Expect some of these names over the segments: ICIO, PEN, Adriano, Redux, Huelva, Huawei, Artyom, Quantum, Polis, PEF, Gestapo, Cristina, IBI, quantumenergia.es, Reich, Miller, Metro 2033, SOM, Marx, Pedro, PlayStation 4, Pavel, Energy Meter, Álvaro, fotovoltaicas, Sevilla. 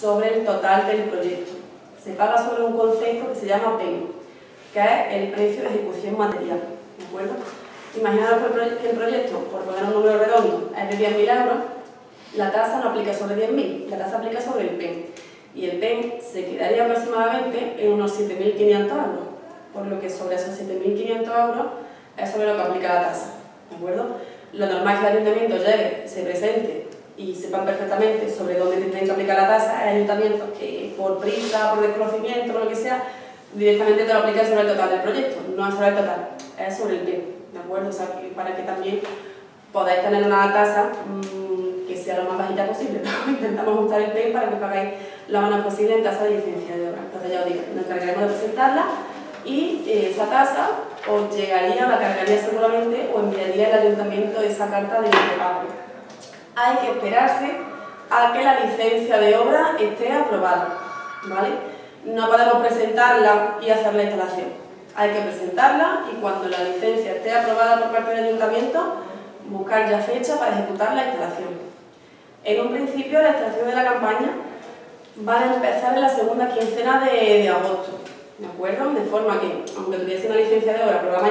sobre el total del proyecto. Se paga sobre un concepto que se llama PEN, que es el precio de ejecución material. ¿De acuerdo? Imaginaros que el proyecto, por poner un número redondo, es de 10.000 euros, la tasa no aplica sobre 10.000, la tasa aplica sobre el PEN. Y el PEN se quedaría aproximadamente en unos 7.500 euros, por lo que sobre esos 7.500 euros es sobre lo que aplica la tasa. ¿De acuerdo? Lo normal es que el ayuntamiento llegue, se presente y sepan perfectamente sobre dónde tienen que aplicar la tasa. Hay ayuntamientos que por prisa, por desconocimiento, por lo que sea, directamente te lo aplican sobre el total del proyecto, no es sobre el total, es sobre el PEN. ¿De acuerdo? O sea, que para que también podáis tener una tasa que sea lo más bajita posible, ¿no? Intentamos ajustar el PEN para que pagáis lo menos posible en tasa de diferencia de obra. Entonces ya os digo, nos encargaremos de presentarla y esa tasa os llegaría, la cargaría seguramente o enviaría el ayuntamiento esa carta de pago. Hay que esperarse a que la licencia de obra esté aprobada, ¿vale? No podemos presentarla y hacer la instalación. Hay que presentarla y cuando la licencia esté aprobada por parte del ayuntamiento, buscar ya fecha para ejecutar la instalación. En un principio, la instalación de la campaña va a empezar en la segunda quincena de agosto, ¿de acuerdo? De forma que, aunque tuviese una licencia de obra aprobada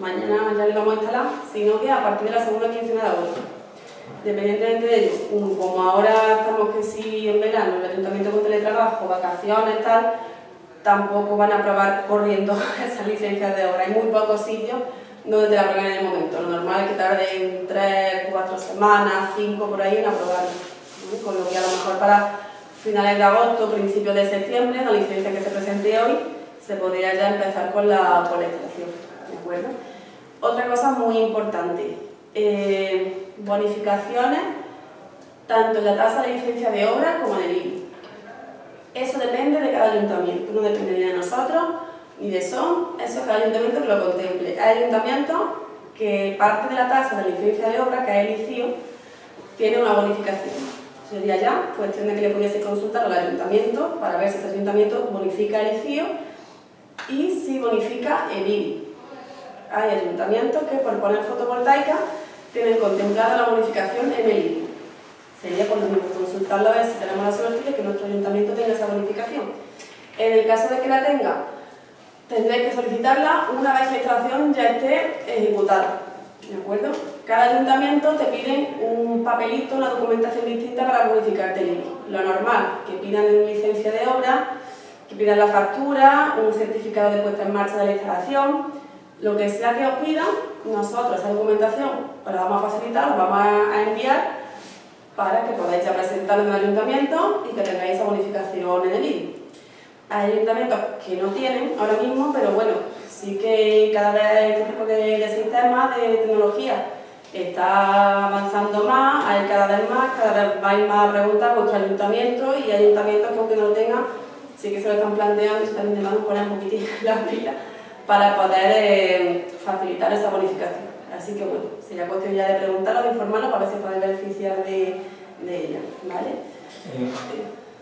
mañana ya le vamos a instalar, sino que a partir de la segunda quincena de agosto. Dependientemente de ello, como ahora estamos que sí en verano, el ayuntamiento con teletrabajo, vacaciones, tal, tampoco van a aprobar corriendo esas licencias de obra. Hay muy pocos sitios donde te la aprueben en el momento. Lo normal es que tarden 3, 4 semanas, 5 por ahí en aprobarla, ¿sí? Con lo que a lo mejor para finales de agosto, principios de septiembre, la licencia que se presente hoy, se podría ya empezar con la instalación, ¿de acuerdo? Otra cosa muy importante. Bonificaciones tanto en la tasa de licencia de obra como en el IBI. Eso depende de cada ayuntamiento, no depende ni de nosotros ni de SOM, eso es cada ayuntamiento que lo contemple. Hay ayuntamientos que parte de la tasa de licencia de obra, que es el ICIO, tiene una bonificación. Sería ya cuestión de que le pudiese consultar al ayuntamiento para ver si ese ayuntamiento bonifica el ICIO y si bonifica el IBI. Hay ayuntamientos que por poner fotovoltaica tienen contemplada la bonificación en el IBI. Sería por lo mismo consultarlo a ver si tenemos la suerte de que nuestro ayuntamiento tenga esa bonificación. En el caso de que la tenga, tendréis que solicitarla una vez que la instalación ya esté ejecutada, ¿de acuerdo? Cada ayuntamiento te piden un papelito, una documentación distinta para bonificarte el IBI. Lo normal, que pidan licencia de obra, que pidan la factura, un certificado de puesta en marcha de la instalación. Lo que sea que os pidan, nosotros esa documentación os la vamos a facilitar, os vamos a enviar para que podáis ya presentarlo en el ayuntamiento y que tengáis esa bonificación en el IBI. Hay ayuntamientos que no tienen ahora mismo, pero bueno, sí que cada vez este tipo de sistemas, de tecnología, está avanzando más, hay cada vez vais más a preguntar a vuestro ayuntamiento y hay ayuntamientos que aunque no lo tengan, sí que se lo están planteando y se están intentando poner un poquitín las pilas para poder facilitar esa bonificación. Así que bueno, sería cuestión ya de preguntarlo, de informarlo para ver si podéis beneficiar de ella, ¿vale?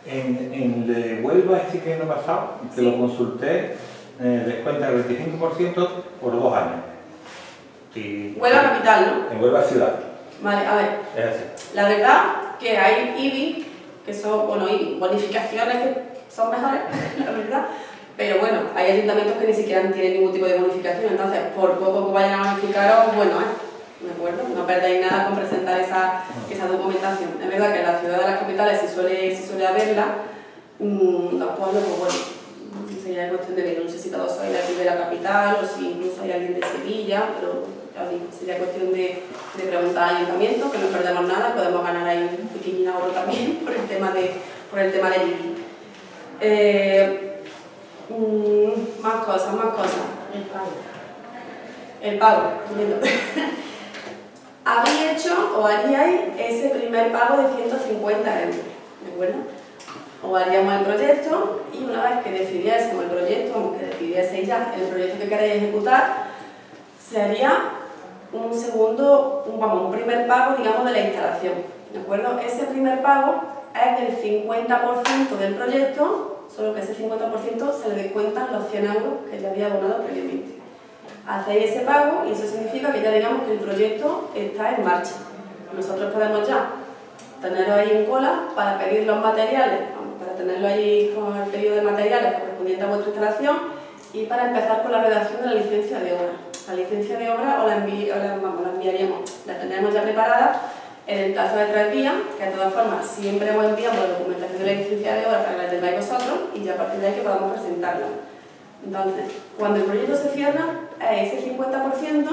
En Huelva, este que año pasado, te lo consulté, descuenta el 25% por 2 años. Y, Huelva capital, ¿no? En Huelva ciudad. Vale, a ver. Es así. La verdad que hay IBI, que son, bueno, IBI, bonificaciones que son mejores, la verdad. Pero bueno, hay ayuntamientos que ni siquiera tienen ningún tipo de bonificación, entonces por poco que vayan a bonificaros, bueno, ¿de acuerdo? No perdáis nada con presentar esa documentación. Es verdad que en la ciudad de las capitales si suele haberla, los pueblos, pues bueno, sería cuestión de que no sé si todos sois de aquí de la capital o si incluso hay alguien de Sevilla, pero sería cuestión de preguntar al ayuntamiento, que no perdemos nada, podemos ganar ahí un pequeño ahorro también por el tema de IBI. Más cosas. El pago. Habéis hecho o haríais ese primer pago de 150 euros, ¿de acuerdo? O haríamos el proyecto y una vez que decidiésemos el proyecto, o que decidieseis ya el proyecto que queréis ejecutar, se haría un primer pago, digamos, de la instalación, ¿de acuerdo? Ese primer pago es del 50% del proyecto, solo que ese 50% se le descuentan los 100 euros que ya había abonado previamente. Hacéis ese pago y eso significa que ya digamos que el proyecto está en marcha. Nosotros podemos ya teneros ahí en cola para pedir los materiales, tenerlo allí con el pedido de materiales correspondiente a vuestra instalación y para empezar con la redacción de la licencia de obra. La licencia de obra la enviaríamos, la tendremos ya preparada en el plazo de 3 días, que de todas formas siempre hemos enviado la documentación de la licencia de obra para que la tengáis vosotros y ya a partir de ahí que podamos presentarla. Entonces, cuando el proyecto se cierra es el 50%,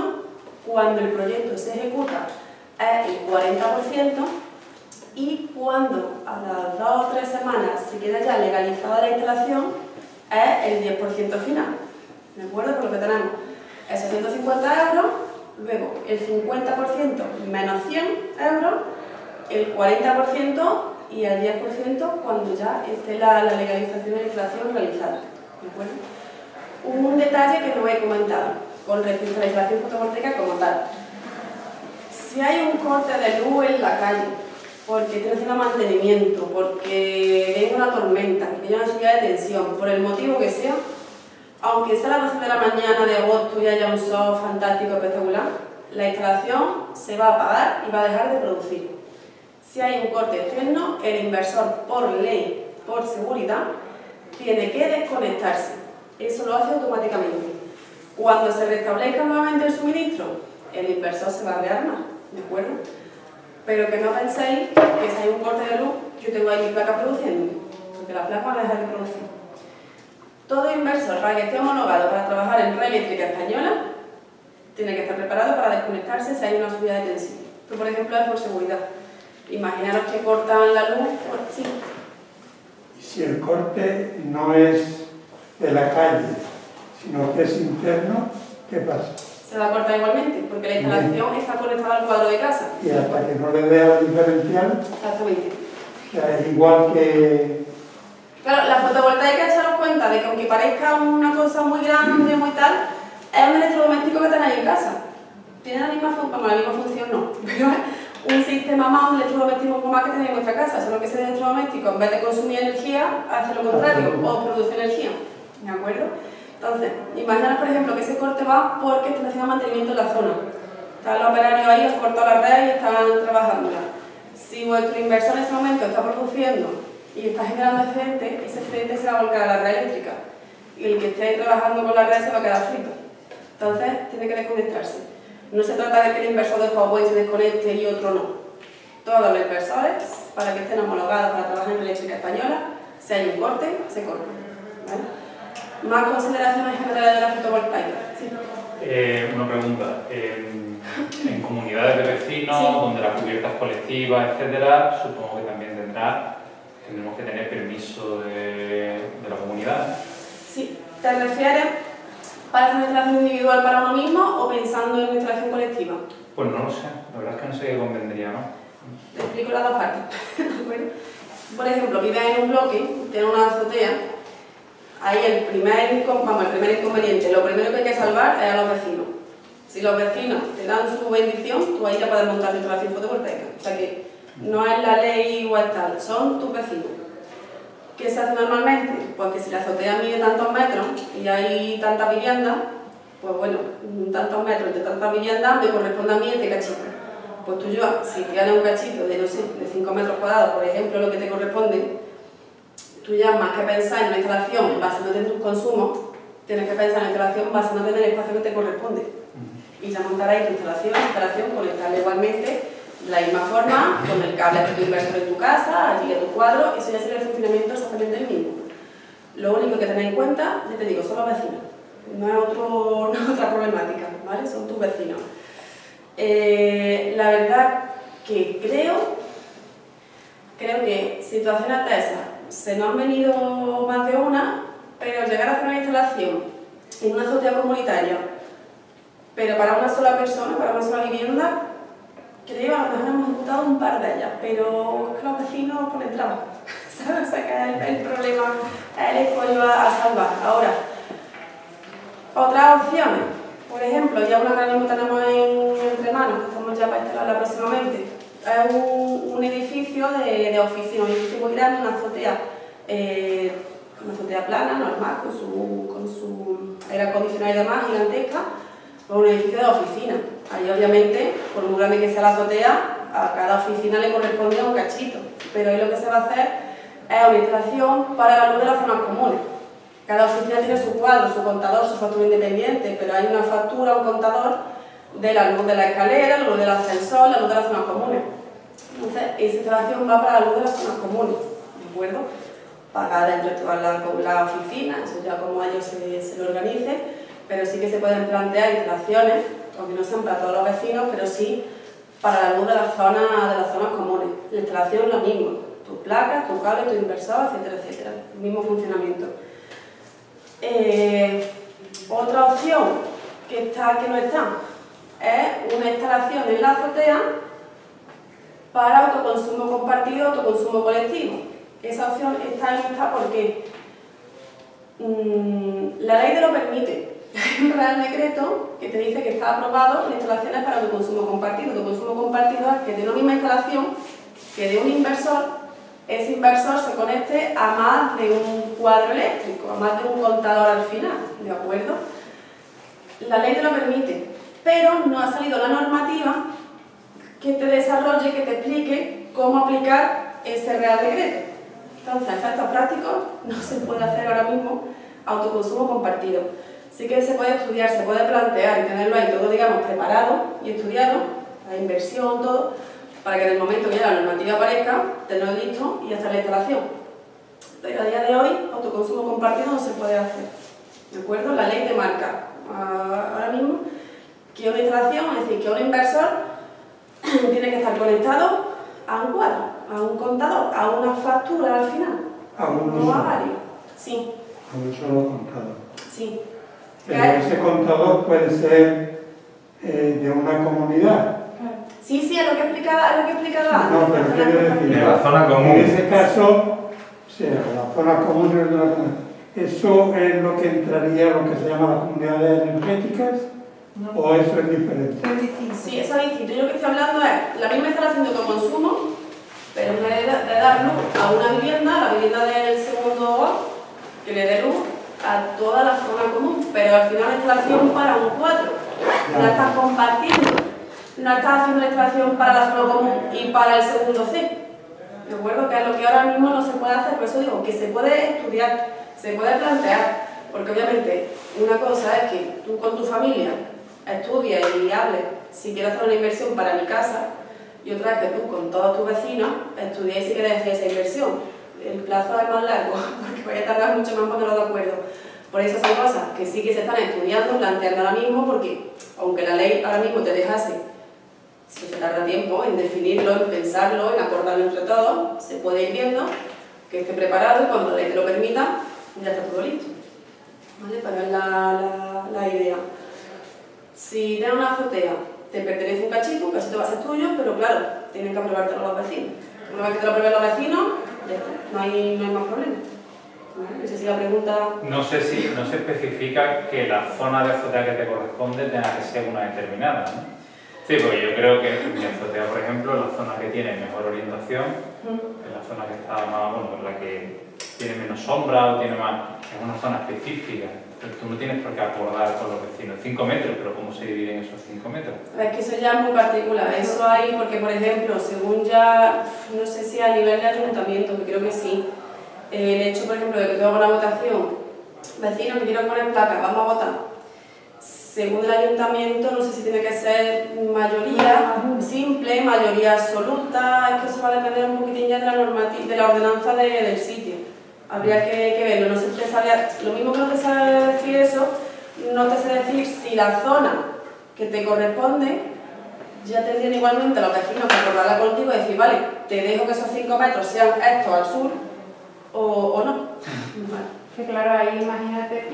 cuando el proyecto se ejecuta es el 40%, y cuando a las 2 o 3 semanas se queda ya legalizada la instalación es el 10% final, ¿de acuerdo? Por lo que tenemos esos 150 euros, luego el 50% menos 100 euros, el 40% y el 10% cuando ya esté la legalización de la instalación realizada, ¿de acuerdo? Hubo un detalle que no he comentado con respecto a la instalación fotovoltaica como tal. Si hay un corte de luz en la calle, porque estoy haciendo mantenimiento, porque viene una tormenta, porque hay una subida de tensión, por el motivo que sea, aunque sea las 12 de la mañana de agosto y haya un sol fantástico, espectacular, la instalación se va a apagar y va a dejar de producir. Si hay un corte externo, el inversor, por ley, por seguridad, tiene que desconectarse. Eso lo hace automáticamente. Cuando se restablezca nuevamente el suministro, el inversor se va a rearmar, ¿de acuerdo? Pero que no penséis que si hay un corte de luz, yo tengo ahí mi placa produciendo, porque las placas van a dejar de producir. Todo inversor para que esté homologado para trabajar en red eléctrica española tiene que estar preparado para desconectarse si hay una subida de tensión. Esto, por ejemplo, es por seguridad. Imaginaros que cortan la luz, por... sí. Si el corte no es de la calle, sino que es interno, ¿qué pasa? Se va a cortar igualmente, porque la instalación está conectada al cuadro de casa. Y hasta que no le dé la diferencial. Exactamente. O sea, es igual que... Claro, la fotovoltaica, echaros cuenta de que aunque parezca una cosa muy grande, muy tal, es un electrodoméstico que tenéis en casa. Tiene la misma función, bueno, la misma función no, pero es un sistema más, un electrodoméstico más que tenéis en vuestra casa, solo que ese electrodoméstico, en vez de consumir energía, hace lo contrario, o produce energía, ¿de acuerdo? Entonces, imaginaros por ejemplo que ese corte va porque están haciendo mantenimiento en la zona. Están los operarios ahí, han cortado la red y están trabajándola. Si vuestro inversor en ese momento está produciendo y está generando excedente, ese excedente se va a volcar a la red eléctrica. Y el que esté trabajando con la red se va a quedar frito. Entonces, tiene que desconectarse. No se trata de que el inversor de Huawei se desconecte y otro no. Todos los inversores, para que estén homologados para trabajar en la eléctrica española, si hay un corte, se corta. ¿Vale? ¿Más consideraciones generales de la fotovoltaica? Sí. Una pregunta. En comunidades de vecinos, sí, donde las cubiertas colectivas, etcétera, supongo que también tendremos que tener permiso de la comunidad. Sí. ¿Te refieres para una instalación individual para uno mismo o pensando en una instalación colectiva? Pues no lo sé. La verdad es que no sé qué convendría, ¿no? Te explico las dos partes. Bueno, por ejemplo, vives en un bloque, tienes una azotea. Ahí el primer inconveniente, lo primero que hay que salvar es a los vecinos. Si los vecinos te dan su bendición, tú ahí ya puedes montar tu instalación fotovoltaica. O sea que no es la ley o tal, son tus vecinos. ¿Qué se hace normalmente? Pues que si la azotea mide tantos metros y hay tantas viviendas, pues bueno, tantos metros de tantas viviendas me corresponde a mí este cachito. Pues tú yo, si tienes un cachito de, no sé, de 5 metros cuadrados, por ejemplo, lo que te corresponde, tú ya más que pensar en una instalación basándote en tus consumos, tienes que pensar en una instalación basándote en el espacio que te corresponde. Y ya montarás tu instalación conectarla igualmente, de la misma forma, con el cable de tu inversor en tu casa, allí a tu cuadro, eso ya sería el funcionamiento exactamente el mismo. Lo único que tenéis en cuenta, ya te digo, son los vecinos. No es otra problemática, ¿vale? Son tus vecinos. La verdad que creo que situaciones de esas se nos han venido más de una, pero llegar a hacer una instalación en una azotea comunitaria, pero para una sola persona, para una sola vivienda, creo que a lo mejor hemos ejecutado un par de ellas, pero es que los vecinos ponen trabas, ¿sabes? O sea, que es el problema, el escollo a salvar. Ahora, otras opciones, por ejemplo, ya una que ahora mismo tenemos entre manos, que estamos ya para instalarla próximamente. Es un edificio de oficina, un edificio muy grande, una azotea plana, normal, con su aire acondicionado y demás, gigantesca, pero un edificio de oficina. Ahí obviamente, por muy grande que sea la azotea, a cada oficina le corresponde un cachito, pero ahí lo que se va a hacer orientación para el alumno de las zonas comunes. Cada oficina tiene su cuadro, su contador, su factura independiente, pero hay una factura, un contador de la luz de la escalera, la luz del ascensor, la luz de las zonas comunes. Entonces, esa instalación va para la luz de las zonas comunes, ¿de acuerdo? Pagada entre todas la oficina, eso ya como ellos se lo organicen, pero sí que se pueden plantear instalaciones, aunque no sean para todos los vecinos, pero sí para la luz de las zonas comunes. La instalación es lo mismo, tu placa, tu cable, tu inversor, etcétera, etcétera, el mismo funcionamiento. Otra opción que no está es una instalación en la azotea para autoconsumo compartido, autoconsumo colectivo. Esa opción está en esta porque la ley te lo permite. Hay un real decreto que te dice que está aprobado en instalaciones para autoconsumo compartido. Autoconsumo compartido es que de una misma instalación, que de un inversor, ese inversor se conecte a más de un cuadro eléctrico, a más de un contador al final, ¿de acuerdo? La ley te lo permite, pero no ha salido la normativa que te desarrolle, que te explique cómo aplicar ese real decreto. Entonces, a efectos prácticos no se puede hacer ahora mismo autoconsumo compartido. Sí que se puede estudiar, se puede plantear y tenerlo ahí todo, digamos, preparado y estudiado, la inversión, todo, para que en el momento que ya la normativa aparezca, tenerlo listo y hacer la instalación. Pero a día de hoy, autoconsumo compartido no se puede hacer, ¿de acuerdo? La ley te marca ahora mismo que una instalación, es decir, que un inversor tiene que estar conectado a un cuadro, a un contador, a una factura al final, no a varios. Sí. A un solo contador. Sí. Pero ese contador puede ser de una comunidad. Sí, sí, es lo que explicaba. No, pero quiero decir, de la zona común. En ese caso, sí, la zona común es de la zona. ¿Eso es lo que entraría lo que se llama las comunidades energéticas? No. ¿O eso es diferente? Sí, eso es distinto. Yo lo que estoy hablando es la misma instalación de autoconsumo, pero en vez de dar luz a una vivienda, la vivienda del segundo que le dé luz a toda la zona común, pero al final la instalación para un cuadro, no estás compartiendo, no estás haciendo la instalación para la zona común y para el segundo C. ¿De acuerdo? Que es lo que ahora mismo no se puede hacer, por eso digo que se puede estudiar, se puede plantear, porque obviamente una cosa es que tú con tu familia estudias y hables si quieres hacer una inversión para mi casa, y otra es que tú con todos tus vecinos estudiáis si quieres hacer esa inversión. El plazo es más largo, porque vaya a tardar mucho más ponerlo de acuerdo. Por eso son cosas que sí que se están estudiando, planteando ahora mismo, porque aunque la ley ahora mismo te dejase, si se tarda tiempo en definirlo, en pensarlo, en acordarlo entre todos, se puede ir viendo que esté preparado y cuando la ley te lo permita, ya está todo listo. ¿Vale? Para ver la idea. Si tienes una azotea, te pertenece un cachito va a ser tuyo, pero claro, tienen que aprobártelo los vecinos. Una vez que te lo aprueben los vecinos, ya está, no hay más problema. No sé si la pregunta... No se especifica que la zona de azotea que te corresponde tenga que ser una determinada, ¿no? Sí, porque yo creo que mi azotea, por ejemplo, la zona que tiene mejor orientación, es la zona que está más, bueno, la que tiene menos sombra o tiene más... es una zona específica. Pero tú no tienes por qué acordar con los vecinos 5 metros, pero ¿cómo se dividen esos 5 metros? Es que eso ya es muy particular, eso hay porque, por ejemplo, según ya, no sé si a nivel de ayuntamiento, que creo que sí, el hecho, por ejemplo, de que yo hago una votación, vecinos que quiero poner placa, vamos a votar, según el ayuntamiento, no sé si tiene que ser mayoría simple, mayoría absoluta, es que eso va a depender un poquitín ya de la normativa, de la ordenanza del sitio. Habría que verlo, no sé si te sabe, lo mismo que no te sabe decir eso, no te sé decir si la zona que te corresponde ya tendrían igualmente los vecinos para acordarla contigo y decir, vale, te dejo que esos 5 metros sean estos al sur o no. Vale. Que claro, ahí imagínate,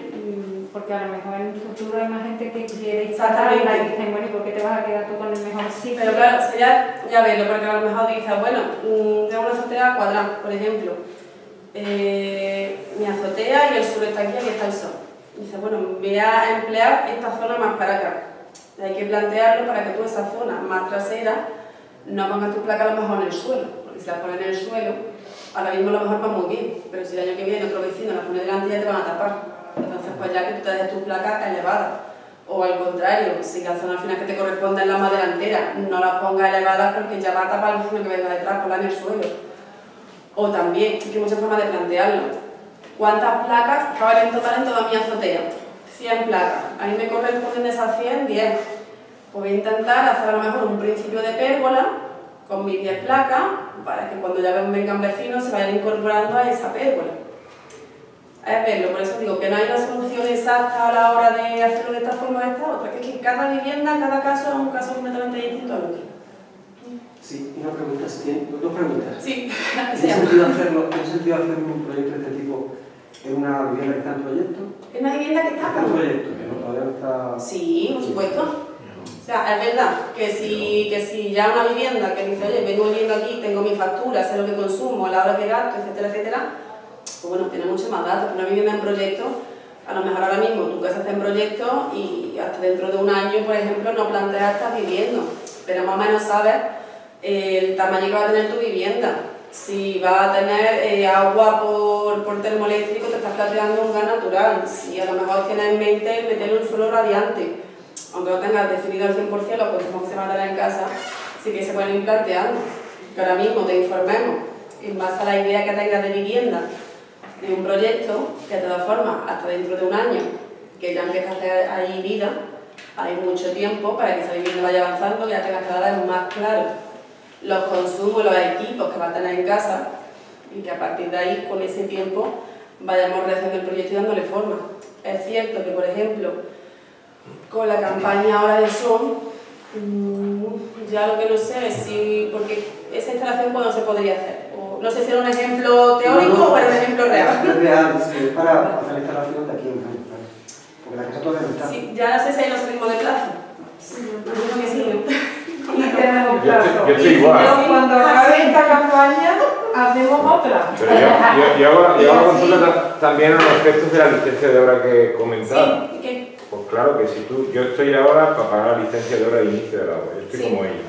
porque a lo mejor en el futuro hay más gente que quiere instalar y la dicen, bueno, ¿y por qué te vas a quedar tú con el mejor sitio? Pero claro, ya verlo, porque a lo mejor dices, bueno, tengo una azotea cuadrada, por ejemplo. Mi azotea y el sur está aquí, aquí está el sol. Dice, bueno, voy a emplear esta zona más para acá. Hay que plantearlo para que tú esa zona más trasera no pongas tu placa a lo mejor en el suelo, porque si la pones en el suelo, ahora mismo a lo mejor va muy bien, pero si el año que viene otro vecino la pone delante ya te van a tapar. Entonces pues ya que tú te dejes tu placa elevada. O al contrario, si la zona al final que te corresponde es la más delantera, no la pongas elevada porque ya va a tapar el vecino que venga detrás, ponla en el suelo. O también, es que hay muchas formas de plantearlo. ¿Cuántas placas caben en total en toda mi azotea? 100 placas. A mí me corresponden de esas 100, 10. Pues voy a intentar hacer a lo mejor un principio de pérgola con mis 10 placas para que cuando ya vengan vecinos se vayan incorporando a esa pérgola. Es verlo, por eso digo que no hay una solución exacta a la hora de hacerlo de esta forma o de esta otra, que es que cada vivienda, cada caso es un caso completamente distinto al otro. Sí, una pregunta, ¿dos preguntas? Sí, ¿tiene sentido hacerlo, un proyecto de este tipo en una vivienda que está en proyecto? ¿En una vivienda que está en proyecto? ¿Todavía no está...? Sí, por supuesto. O sea, es verdad que si ya una vivienda que dice, oye, vengo viviendo aquí, tengo mi factura, sé lo que consumo, la hora que gasto, etcétera, etcétera, pues bueno, tiene mucho más datos que una vivienda en proyecto. A lo mejor ahora mismo tu casa está en proyecto y hasta dentro de un año, por ejemplo, no planteas estás viviendo, pero más o menos sabes el tamaño que va a tener tu vivienda, si va a tener agua por termoeléctrico, te estás planteando un gas natural, si a lo mejor tienes en mente meterle un suelo radiante, aunque no tengas definido al 100% los consumos que se van a tener en casa, sí que se pueden ir planteando, que ahora mismo te informemos, en base a la idea que tengas de vivienda, de un proyecto, que de todas formas, hasta dentro de un año, que ya empieza a hacer ahí vida, hay mucho tiempo para que esa vivienda vaya avanzando, que ya tengas cada vez más claro los consumos, los equipos que va a tener en casa y que a partir de ahí, con ese tiempo, vayamos realizando el proyecto y dándole forma. Es cierto que, por ejemplo, con la campaña ahora de SOM, ya lo que no sé es si... porque esa instalación cuándo se podría hacer. O, no sé si era un ejemplo teórico o era un ejemplo real. Es real, sí, para hacer la instalación de aquí en casa. Porque la casa todavía no está. Sí, ya no sé si hay los ritmos de plazo. Sí, no sé si... Y tenemos plazo. Yo estoy igual. Y cuando acabe esta campaña, hacemos otra. Pero yo hago consulta también a los aspectos de la licencia de obra que comentaba. Sí, ¿qué? Pues claro que si tú... Yo estoy ahora para pagar la licencia de obra de inicio de la obra. Yo estoy como ellos.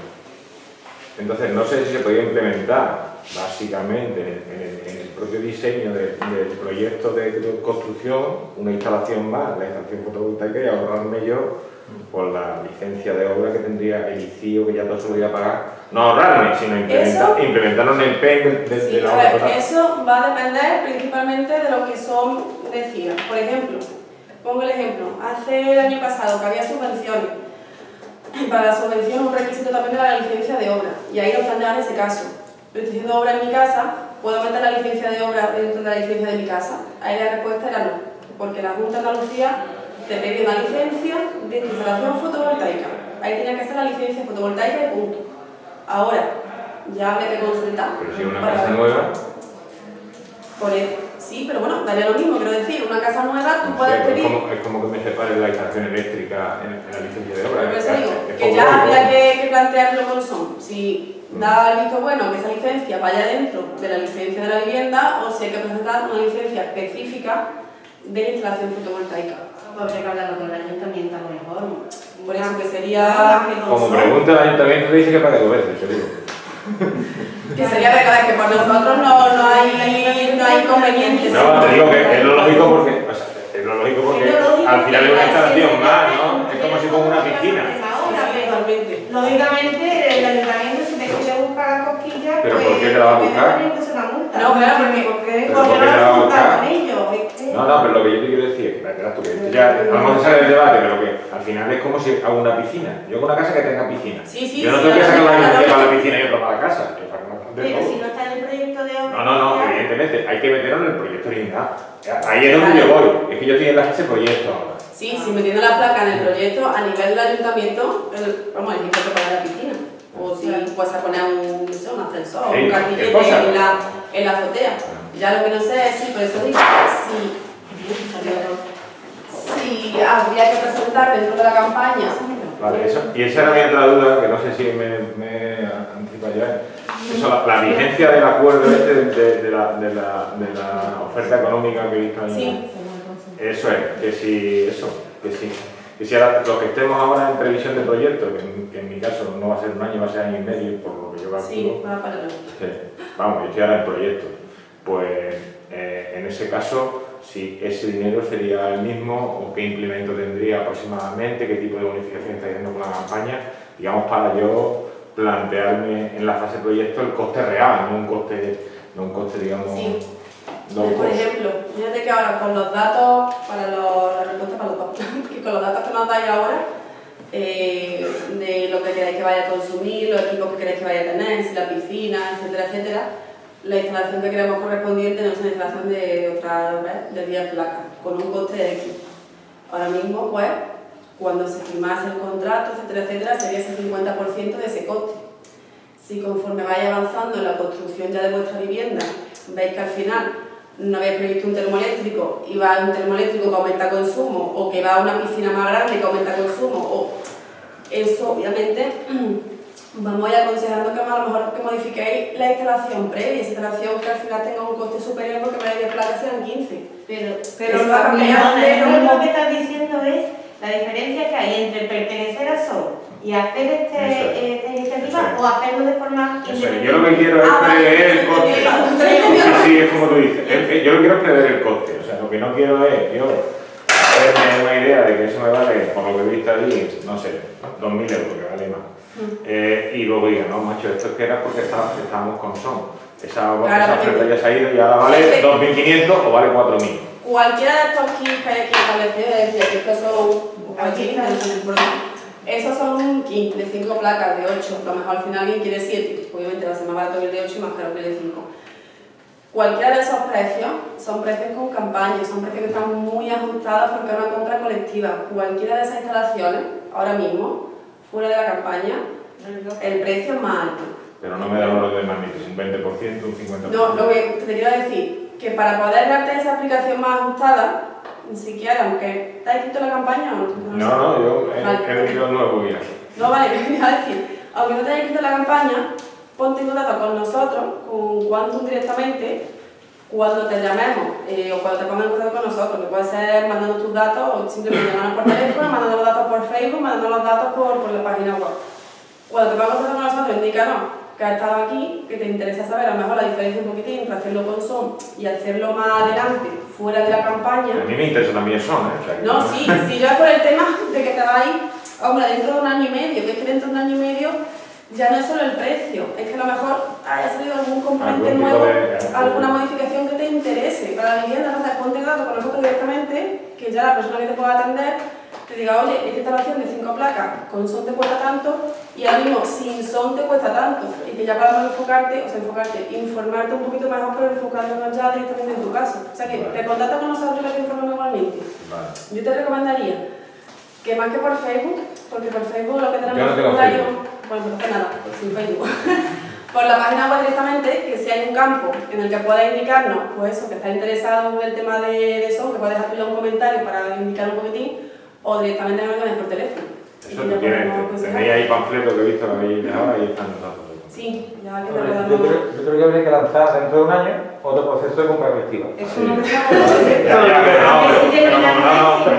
Entonces, no sé si se podía implementar, básicamente, en el propio diseño del proyecto de construcción, una instalación más, la instalación fotovoltaica, y ahorrarme yo por la licencia de obra que tendría el ICIO, que ya todo se lo voy a pagar, no ahorrarme, sino implementar un empeño desde la obra. A ver, eso va a depender principalmente de lo que SOM decía. Por ejemplo, pongo el ejemplo, hace el año pasado que había subvenciones, para la subvención un requisito también era la licencia de obra, y ahí nos planteaban ese caso. Yo estoy haciendo obra en mi casa, ¿puedo meter la licencia de obra dentro de la licencia de mi casa? Ahí la respuesta era no, porque la Junta de Andalucía te pedí una licencia de instalación fotovoltaica. Ahí tenía que ser la licencia fotovoltaica y punto. Ahora, ya habré que consultar. Pero si una casa nueva... Sí, pero bueno, daría lo mismo, quiero decir, una casa nueva tú puedes pedir... Es como que me separe la instalación eléctrica en la licencia de obra. Pero eso digo, que ya habría que plantearlo con SOM. Si da el visto bueno que esa licencia vaya dentro de la licencia de la vivienda, o si hay que presentar una licencia específica de la instalación fotovoltaica. Habría que hablarlo con el ayuntamiento a lo mejor. Por eso que sería... Como pregunta el ayuntamiento te dice que paga 2 veces, seguro. Que sería verdad que por nosotros no hay convenientes. No, te digo que es lo lógico porque, o sea, al final es una instalación más, ¿no? Es como si con una piscina. Lógicamente, el ayuntamiento si te quiere buscar cosquillas, pero ¿por qué te la va a buscar? No, claro, porque no la buscar con ellos. No, pero lo que yo te quiero decir es que ya vamos a salir del debate, pero que al final es como si hago una piscina. Yo con una casa que tenga piscina. Yo no tengo que sacar una licencia para la piscina y otra para la casa. Pero si no está en el proyecto de obra. No, evidentemente, hay que meterlo en el proyecto original. Ahí es donde yo voy. Es que yo estoy en la ese proyecto ahora. Sí, si metiendo la placa en el proyecto, a nivel del ayuntamiento, vamos, el que para la piscina. O si vas a poner un ascensor, un cartillete en la azotea. Ya lo que no sé es si, por eso digo, si habría que presentar dentro de la campaña. Vale, eso, y esa era mi otra duda, que no sé si me anticipa ya. Eso, la vigencia del acuerdo este de la oferta económica que he visto ahí. Sí. Eso es, que si ahora, lo que estemos ahora en previsión de proyecto, que en mi caso no va a ser un año, va a ser año y medio, por lo que yo calculo. Sí, va para luego. Vamos, yo estoy ahora en proyecto. Pues en ese caso, si ese dinero sería el mismo o qué implemento tendría aproximadamente, qué tipo de bonificación está haciendo con la campaña, digamos, para yo plantearme en la fase de proyecto el coste real, no un coste no un coste, digamos... Sí. Por ejemplo, fíjate que ahora con los datos, para la respuesta para los dos, que con los datos que nos dais ahora, de lo que queréis que vaya a consumir, los equipos que queréis que vaya a tener, si la piscina, etcétera, etcétera, la instalación que queremos correspondiente no es una instalación de otra vez, de 10 placas, con un coste de X. Ahora mismo, pues, cuando se firmase el contrato, etcétera, etcétera, sería ese 50% de ese coste. Si conforme vais avanzando en la construcción ya de vuestra vivienda, veis que al final no habéis previsto un termoeléctrico y va a un termoeléctrico que aumenta consumo, o que va a una piscina más grande que aumenta consumo, o eso, obviamente, vamos a ir aconsejando que a lo mejor que modifiquéis la instalación previa, esa instalación que al final tenga un coste superior porque para el de plata serán 15. Pero lo que estás diciendo es la diferencia que hay entre pertenecer a SOM y hacer esta iniciativa o hacerlo de forma independiente. Yo lo que quiero es prever el coste. Sí, es como tú dices. Yo lo que quiero es prever el coste. O sea, lo que no quiero es yo hacerme una idea de que eso me vale, por lo que he visto allí, no sé, 2.000 euros, que vale más. Y luego diga, no, macho, esto es que era porque estábamos con SOM. Esa oferta ya se ha ido y ahora vale 2.500 o vale 4.000. Cualquiera de estos kits que hay aquí establecidos, es decir, que son... Esos son un kit de 5 placas, de 8, a lo mejor al final alguien quiere 7, obviamente va a ser más barato que el de 8 y más caro que el de 5. Cualquiera de esos precios son precios con campaña, son precios que están muy ajustados porque es una compra colectiva. Cualquiera de esas instalaciones, ahora mismo, fuera de la campaña, el precio es más alto. Pero no me da valor de magnitud, un 20%, un 50%. No, lo que te quiero decir, que para poder darte esa aplicación más ajustada, ni siquiera, aunque te has escrito la campaña o no. No, yo he metido nuevo, mira. No, vale, ¿qué te iba a decir? Aunque no te hayas escrito la campaña, ponte en contacto con nosotros, con Quantum directamente, cuando te llamemos o cuando te pongan en contacto con nosotros, que puede ser mandando tus datos o simplemente llamarnos por teléfono, mandando los datos por Facebook, mandando los datos por la página web. Cuando te pongan en contacto con nosotros, indícanos que has estado aquí, que te interesa saber a lo mejor la diferencia un poquitín entre hacerlo con SOM y hacerlo más adelante, fuera de la campaña. A mí me interesa también SOM, ¿eh? O sea, no, sí, sí, yo es por el tema de que te vais, hombre, dentro de un año y medio, que es que dentro de un año y medio ya no es solo el precio, es que a lo mejor haya salido algún componente nuevo, alguna modificación que te interese para la vivienda, no te ponte en contacto con nosotros directamente, que ya la persona que te pueda atender te diga, oye, esta instalación de 5 placas con SOM te cuesta tanto y ahora mismo sin SOM te cuesta tanto. Y que ya para enfocarte, o sea, informarte un poquito mejor, pero enfocándonos ya directamente en tu caso. O sea, que te contactas con nosotros y te informamos igualmente. Vale. Yo te recomendaría que más que por Facebook, porque por Facebook lo que tenemos es bueno, no hace nada, sin Facebook. Por la página web directamente, que si hay un campo en el que puedas indicarnos, pues eso, que estás interesado en el tema de SOM, que puedes dejar un comentario para indicar un poquitín, o directamente me llaman por teléfono. Eso tú tienes, tenéis ahí panfletos que he visto, ahora y están los datos. Sí, ya que te lo yo creo que habría que lanzar dentro de un año otro proceso de compra colectiva. Eso no es pero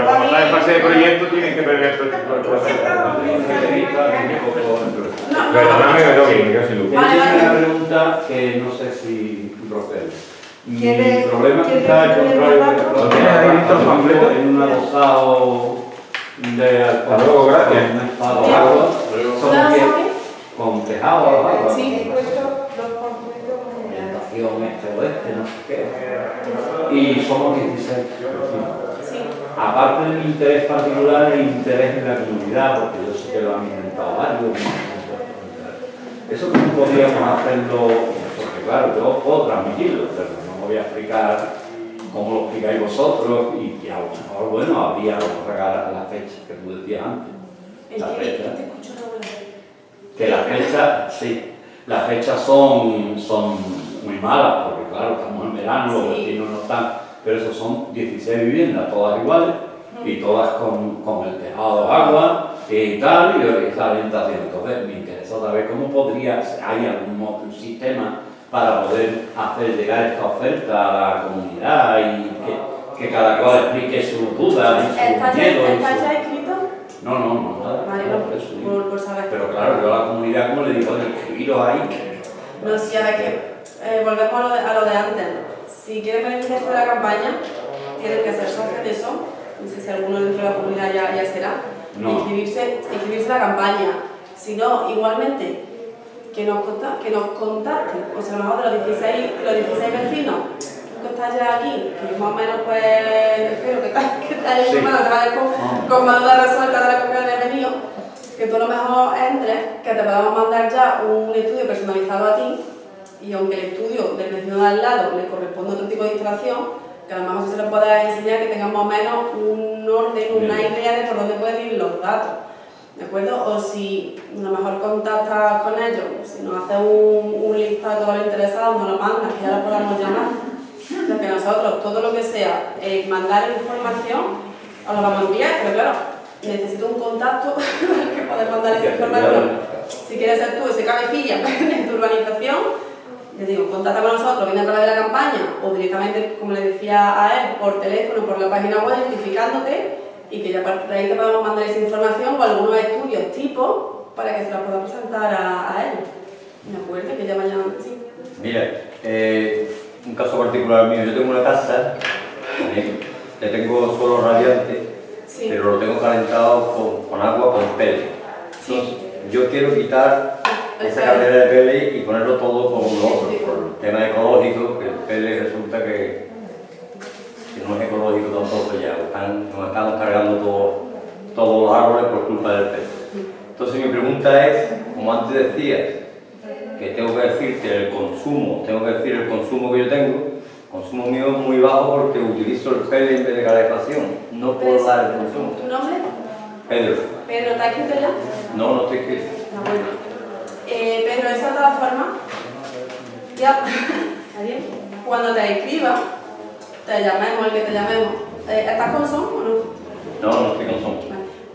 cuando estás en fase de proyecto tienes que prever todo el proceso. Perdóname, pero me quedo sin luz. Yo tengo una pregunta que no sé si procede. Mi problema quizás es contrario. ¿Tienes ahí visto el panfleto? En un adosado... de hasta luego, gracias. Con tejado, algo. Sí, he puesto los completos con orientación este-oeste, no sé qué. Y somos 16. Sí. Aparte de mi interés particular, el interés en la comunidad, porque yo sé que lo han inventado varios. Eso que podríamos hacerlo, porque claro, yo puedo transmitirlo, pero no voy a explicar como lo explicáis vosotros y a lo mejor, bueno, habría que regalar las fechas que tú decías antes. Las fechas son muy malas, porque claro, estamos en verano, los vecinos no están, pero eso son 16 viviendas, todas iguales, y todas con el tejado de agua y tal, y esa orientación. Entonces me interesa saber cómo podría, si hay algún sistema para poder hacer llegar esta oferta a la comunidad y que cada cual explique sus dudas, sus miedos. ¿Está ya escrito? No, nada. Vale, por saber. Pero claro, yo a la comunidad, como le digo, escribiros ahí. No, sí, a ver que volvemos a lo de antes. Si quieren beneficiarse de la campaña, tienen que ser socios de SOM. No sé si alguno dentro de la comunidad ya será. No. Inscribirse a la campaña. Si no, igualmente, que nos contacte, o sea, a lo mejor de los 16 vecinos, tú que estás ya aquí, que más o menos pues espero que estás informado, te vas con más dudas resueltas de la que has venido, que tú a lo mejor entres, que te podamos mandar ya un estudio personalizado a ti, y aunque el estudio del vecino de al lado le corresponde otro tipo de instalación, que a lo mejor se les pueda enseñar, que tengan más o menos un orden, una idea de por dónde pueden ir los datos, ¿de acuerdo? O si a lo mejor contactas con ellos, si nos haces un listado de todos los interesados, nos lo mandas, que ya lo podamos llamar. Porque nosotros, todo lo que sea mandar información, os lo vamos a enviar, pero claro, necesito un contacto al que poder mandar esa información. Si quieres ser tú ese cabecilla de tu urbanización, les digo, contacta con nosotros, viene a través de la campaña o directamente, como les decía a él, por teléfono, por la página web, identificándote, y que ya para ahí te podamos mandar esa información o algunos estudios tipo para que se la pueda presentar a él. ¿Me acuerdo? Que ya mañana sí. Mira, un caso particular mío, yo tengo una casa, le tengo suelo radiante, sí, pero lo tengo calentado con agua, con PEF. Entonces, yo quiero quitar esa caldera de PEF y ponerlo todo con lo otro, por el tema ecológico, que el PEF resulta que no es ecológico tampoco ya, nos estamos cargando todos los árboles por culpa del PEF. Entonces mi pregunta es, como antes decías, que tengo que decirte el consumo, tengo que decir el consumo que yo tengo, el consumo mío es muy bajo porque utilizo el PEF en vez de calefacción, no puedo dar el consumo. ¿Tu nombre? Pedro. ¿Pedro, está escrito ya? No, no estoy escrito. No, bueno. Pero esa de todas formas, ya, cuando te inscribas, te llamemos, el que te llamemos, ¿estás con SOM o no? No, no estoy con SOM.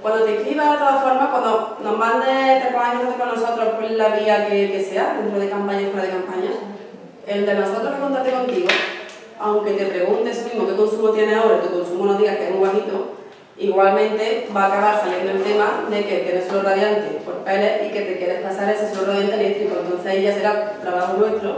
Cuando te inscribas, de todas formas, cuando nos mandes, te pongas con nosotros por la vía que sea, dentro de campaña y fuera de campaña, el de nosotros que contacte contigo, aunque te preguntes tú mismo qué consumo tiene ahora, tu consumo no digas que es un bajito, igualmente va a acabar saliendo el tema de que tienes suelo radiante por PEF y que te quieres pasar ese suelo radiante eléctrico. Entonces ahí ya será trabajo nuestro,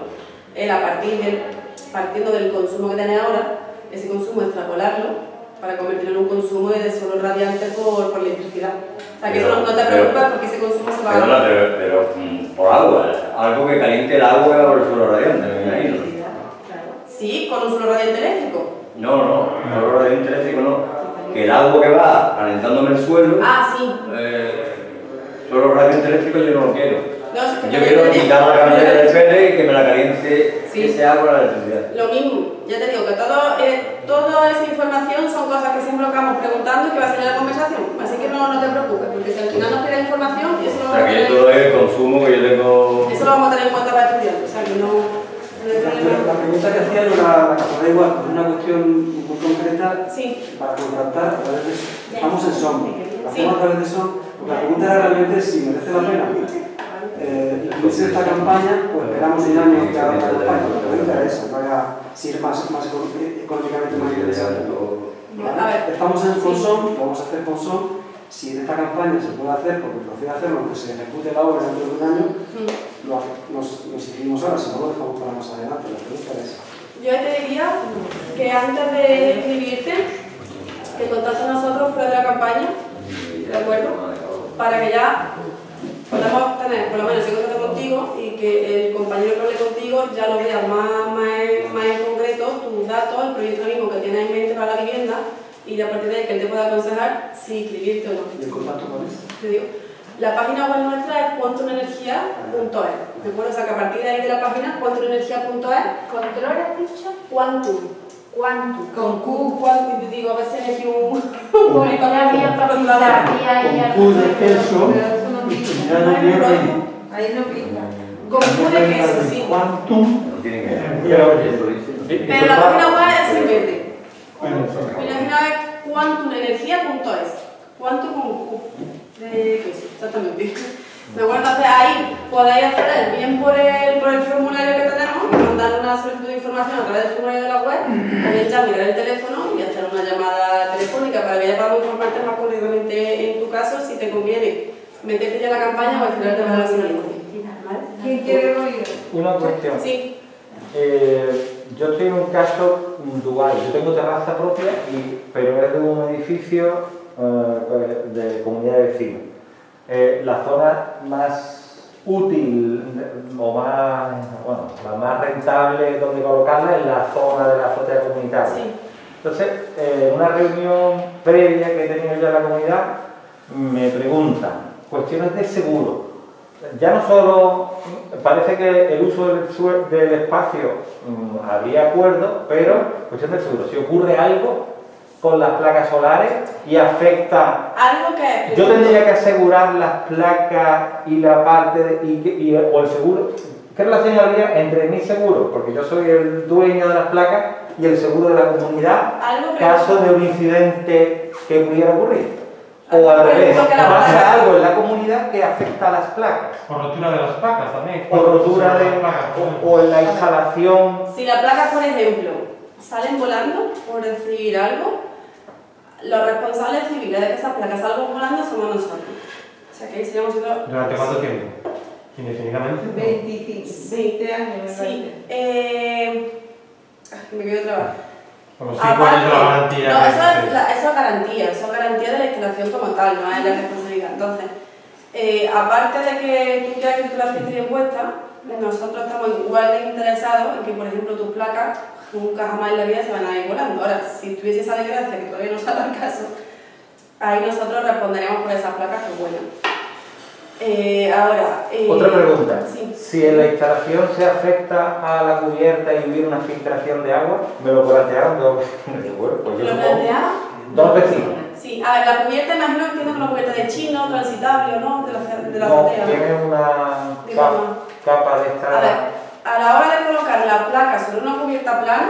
partiendo del consumo que tiene ahora, ese consumo extrapolarlo para convertirlo en un consumo de suelo radiante por electricidad. O sea que pero, eso no te preocupes porque ese consumo se va a ganar. Pero por agua, algo que caliente el agua por el suelo radiante, me imagino. Claro. Sí, con un suelo radiante eléctrico. No, suelo radiante eléctrico no. Que el agua que va calentándome el suelo, solo los radiantes eléctricos yo no lo quiero. No, yo quiero quitar la caldera del PEF y que me la caliente ese agua la electricidad. Lo mismo, ya te digo que toda esa información son cosas que siempre acabamos preguntando y que va a salir en la conversación. Así que no te preocupes, porque si al final nos queda información, eso lo vamos a tener. Todo el consumo que yo tengo. Eso lo vamos a tener en cuenta para estudiar, o sea que no. La pregunta que hacía era una cuestión muy concreta para contratar a través de vamos en SOM, la hacemos a través de SOM, porque la pregunta era realmente si merece la pena incluirse esta campaña o esperamos un año que haga la campaña. La pregunta era esa, para si es más económicamente más interesante. ¿Vale? Estamos con SOM, vamos a hacer con SOM, si en esta campaña se puede hacer, porque procede hacerlo aunque se ejecute la obra dentro de un año, nos inscribimos ahora, si no lo dejamos para más adelante, la pregunta es esa. Yo te diría que antes de inscribirte, que contactes a nosotros fuera de la campaña, ¿de acuerdo? Para que ya podamos tener, por lo menos, si contacto contigo y que el compañero que hable contigo ya lo vea más en concreto, tus datos, el proyecto mismo que tienes en mente para la vivienda, y a partir de ahí que él te pueda aconsejar si inscribirte o no. ¿Y el contacto cuál es? Te digo. La página web nuestra es quantumenergia.es, ¿de acuerdo? O sea que a partir de ahí de la página quantumenergia.es. ¿Control has dicho? Quantum. Con Q, Quantum, te digo, a veces elegí un público para controlar. Con Q de queso, ahí no pinta. Con Q de queso, sí. Quantum. Pero la página web es en verde. Mi página es quantumenergia.es. Quantum con Q. Exactamente. De acuerdo, entonces ahí podéis acceder bien por el formulario que tenemos, mandar una solicitud de información a través del formulario de la web, también ya mirar el teléfono y hacer una llamada telefónica para que ya podamos informarte más correctamente en tu caso si te conviene meterte ya en la campaña o alquilarte más la semana. ¿Quién quiere oír? Una cuestión. Sí. Yo estoy en un caso dual. Yo tengo terraza propia, pero es de un edificio de comunidad de vecinos. La zona más útil o más, bueno, la más rentable donde colocarla es la zona de la azotea comunitaria. Sí. Entonces, una reunión previa que he tenido ya en la comunidad, me preguntan cuestiones de seguro. Ya no solo, parece que el uso del espacio habría acuerdo, pero cuestión de seguro. Si ocurre algo con las placas solares y afecta... Algo que... Yo tendría que asegurar las placas y la parte de, o el seguro. ¿Qué relación habría entre mi seguro? Porque yo soy el dueño de las placas y el seguro de la comunidad. ¿Algo caso de un incidente que pudiera ocurrir? O al revés, pasa algo en la comunidad que afecta a las placas. O rotura de las placas también. O rotura de placas. O en la instalación. Si las placas, por ejemplo, salen volando por recibir algo, los responsables civiles de que esas placas salgan volando somos nosotros. O sea que ahí seríamos nosotros. ¿Durante cuánto tiempo? ¿Indefinidamente? 20 años. Sí. Me quedo trabajando. Aparte, no, eso es garantía de la instalación como tal, no es la responsabilidad. Entonces, aparte de que tú quieras que tu instalación esté bien puesta, nosotros estamos igual de interesados en que, por ejemplo, tus placas nunca jamás en la vida se van a ir volando. Ahora, si tuviese esa desgracia que todavía no se ha dado el caso, ahí nosotros responderemos por esas placas que vuelan. Ahora... Otra pregunta. Sí. Si en la instalación se afecta a la cubierta y hubiera una filtración de agua, me lo plantearon dos vecinos. Sí, a ver, la cubierta imagino que tiene una cubierta de chino, transitable o no, de la azotea. No, tiene una capa de esta... A ver, a la hora de colocar la placa sobre una cubierta plana,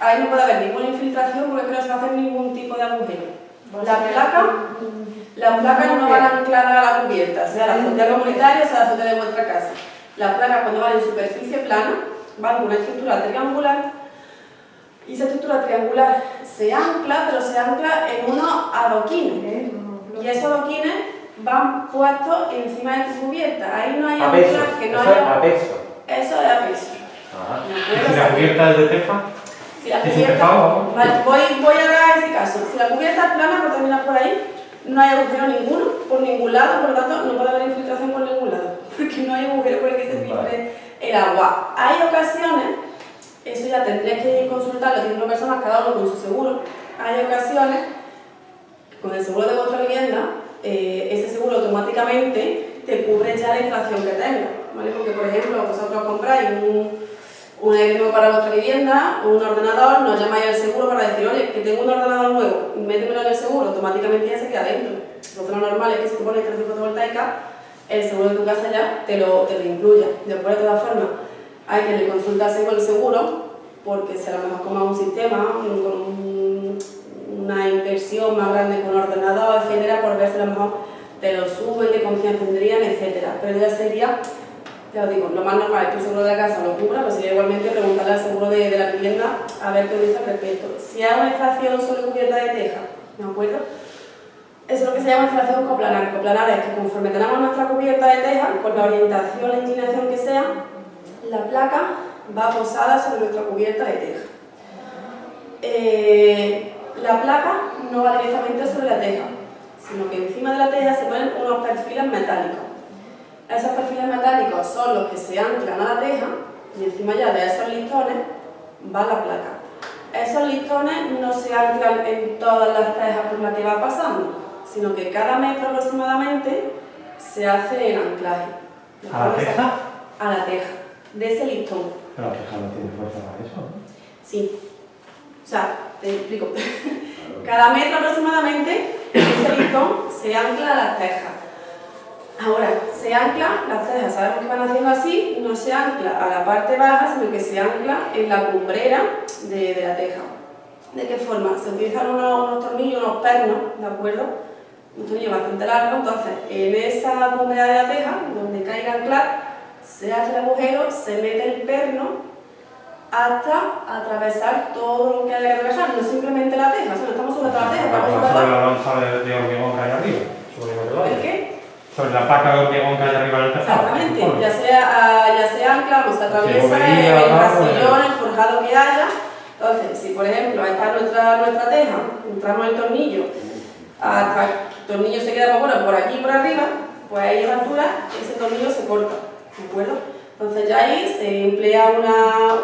ahí no puede haber ninguna infiltración porque no se va a hacer ningún tipo de agujero. Las placas no van ancladas a la cubierta, sea la azotea comunitaria, sea la azotea de vuestra casa. Las placas cuando van en superficie plana, van con una estructura triangular y esa estructura triangular se ancla, pero se ancla en unos adoquines. Y esos adoquines van puestos encima de tu cubierta. Ahí no hay anclaje, no hay... Eso es a peso. ¿Y la cubierta es de tefa? Si la cubierta... Vale, voy a ese caso. Si la cubierta es plana, por terminar por ahí, no hay agujero ninguno, por ningún lado, por lo tanto no puede haber infiltración por ningún lado, porque no hay agujero por el que se filtre el agua. Hay ocasiones, eso ya tendréis que consultarlo, tiene una persona, cada uno con su seguro. Hay ocasiones, con el seguro de vuestra vivienda, ese seguro automáticamente te cubre ya la inflación que tengas, ¿vale? Porque, por ejemplo, vosotros compráis un aire nuevo para vuestra vivienda, un ordenador, nos llamáis al seguro para decir, oye, que tengo un ordenador nuevo, métemelo en el seguro, automáticamente ya se queda dentro. Lo normal es que si tú pones instalación fotovoltaica, el seguro de tu casa ya te lo incluya. Después, de todas formas, hay que le consultarse con el seguro, porque si a lo mejor comas un sistema, una inversión más grande con un ordenador, etcétera, por ver si a lo mejor te lo suben, qué confianza tendrían, etcétera. Pero ya sería... Ya os digo, lo más normal es que el seguro de la casa lo cubra, pero sería igualmente preguntarle al seguro de la vivienda a ver qué dice al respecto. Si hay una instalación sobre cubierta de teja, ¿de acuerdo? Eso es lo que se llama instalación coplanar. Coplanar es que conforme tenemos nuestra cubierta de teja, con la orientación, la inclinación que sea, la placa va posada sobre nuestra cubierta de teja. La placa no va directamente sobre la teja, sino que encima de la teja se ponen unos perfiles metálicos. Esos perfiles metálicos son los que se anclan a la teja y encima ya de esos listones va la placa. Esos listones no se anclan en todas las tejas por las que va pasando, sino que cada metro aproximadamente se hace el anclaje. ¿A la teja? A la teja, de ese listón. Pero la teja no tiene fuerza para eso, ¿no? Sí. O sea, te explico. Cada metro aproximadamente ese listón se ancla a las tejas. Ahora, se ancla, las tejas sabemos que van haciendo así, no se ancla a la parte baja, sino que se ancla en la cumbrera de la teja. ¿De qué forma? Se utilizan unos tornillos, unos pernos, ¿de acuerdo? Un tornillo bastante largo, entonces en esa cumbrera de la teja, donde caiga anclar, se hace el agujero, se mete el perno hasta atravesar todo lo que haya que atravesar, no simplemente la teja, o sea, no estamos sobre toda la teja, estamos sobre la lanza de hormigón que hay arriba. ¿El qué? Sobre la placa de hormigón que hay arriba del tejado. Exactamente, ya sea ancla, o se atraviesa el casillón, el forjado que haya. Entonces, si por ejemplo, ahí está nuestra teja, entramos el tornillo, hasta el tornillo se queda por aquí por arriba, pues ahí a la altura ese tornillo se corta. un vuelo. Entonces ya ahí se emplea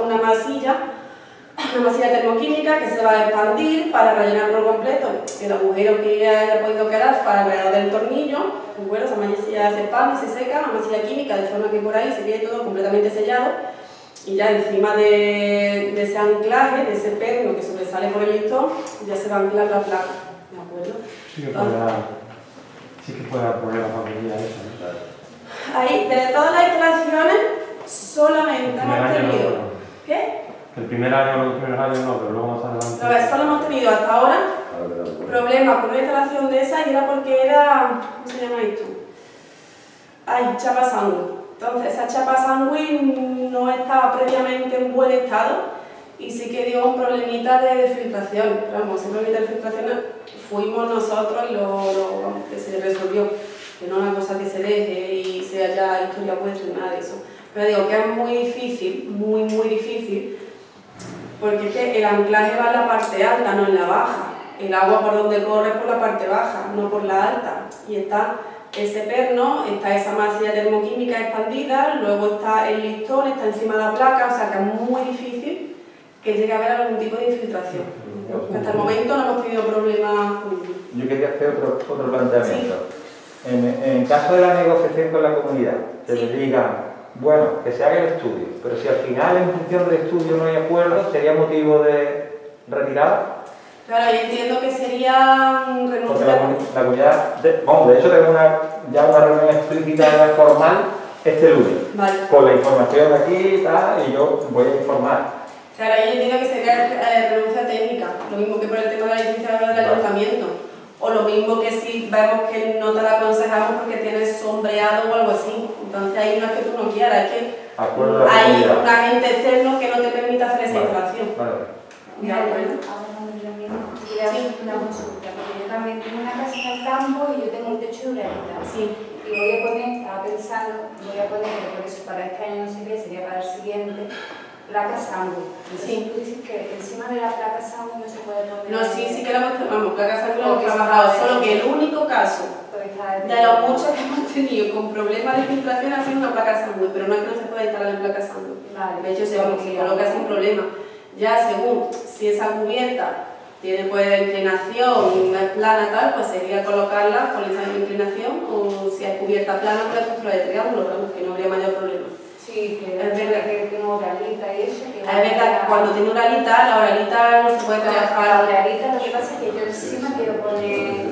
una masilla termoquímica que se va a expandir para rellenar por completo el agujero que haya podido quedar para alrededor del tornillo. Bueno, esa masilla se expande, se seca, una masilla química, de forma que por ahí se quede todo completamente sellado, y ya encima de ese anclaje, de ese perno que sobresale por el listón, ya se va a anclar la placa. ¿De acuerdo? Sí que pueda poner la familia esa, ¿no? Ahí, de todas las instalaciones, solamente hemos tenido... ¿Qué? El primer año, los primeros años no, pero luego más adelante. A ver, solo hemos tenido hasta ahora problemas con una instalación de esa, y era porque era... ¿Cómo se llama esto? Ay, chapa sandwich. Entonces, esa chapa sandwich no estaba previamente en buen estado y sí que dio un problemita de filtración. Pero vamos, ese problemita de filtración fuimos nosotros y que se resolvió. Que no es una cosa que se deje y sea ya historia vuestra, nada de eso. Pero digo que es muy difícil, muy, muy difícil. Porque es que el anclaje va en la parte alta, no en la baja. El agua por donde corre es por la parte baja, no por la alta. Y está ese perno, está esa masilla termoquímica expandida, luego está el listón, está encima de la placa, o sea que es muy difícil que llegue a haber algún tipo de infiltración. Hasta el momento no hemos tenido problemas. Yo quería hacer otro planteamiento. Sí. En caso de la negociación con la comunidad, que les diga... Bueno, que se haga el estudio, pero si al final en función del estudio no hay acuerdo, ¿sería motivo de retirada? Claro, yo entiendo que sería renunciar. Porque la comunidad, de hecho tengo ya una reunión explícita formal este lunes, vale, con la información de aquí y tal, y yo voy a informar. Claro, yo entiendo que sería renuncia técnica, lo mismo que por el tema de la licencia del ayuntamiento, o lo mismo que si vemos que no te la aconsejamos porque tienes sombreado o algo así. Entonces ahí no es que tú no quieras, es que hay un agente externo que no te permite hacer esa instalación. ¿De acuerdo? Sí, una consulta, porque yo también tengo una casa en el campo y yo tengo un techo de uralita. Sí. Y voy a poner, estaba pensando, voy a poner, por eso para este año no sé qué, sería para el siguiente, placa sangu. Sí. Tú dices que encima de la placa sangu no se puede poner... No, sí que la hemos trabajado, solo que el único caso... De los muchos que hemos tenido con problemas de filtración ha sido una placa sandwich, pero no es que no se pueda instalar en placa sandwich. Vale. De hecho, se coloca sin problema. Ya según si esa cubierta tiene pues inclinación, es plana tal, pues sería colocarla con esa inclinación, o si es cubierta plana, pues construir de triángulo, que no habría mayor problema. Sí, que es verdad que tiene oralita y eso. Es verdad que cuando tiene oralita, la oralita no se puede trabajar. La oralita, lo que pasa es que yo encima quiero poner...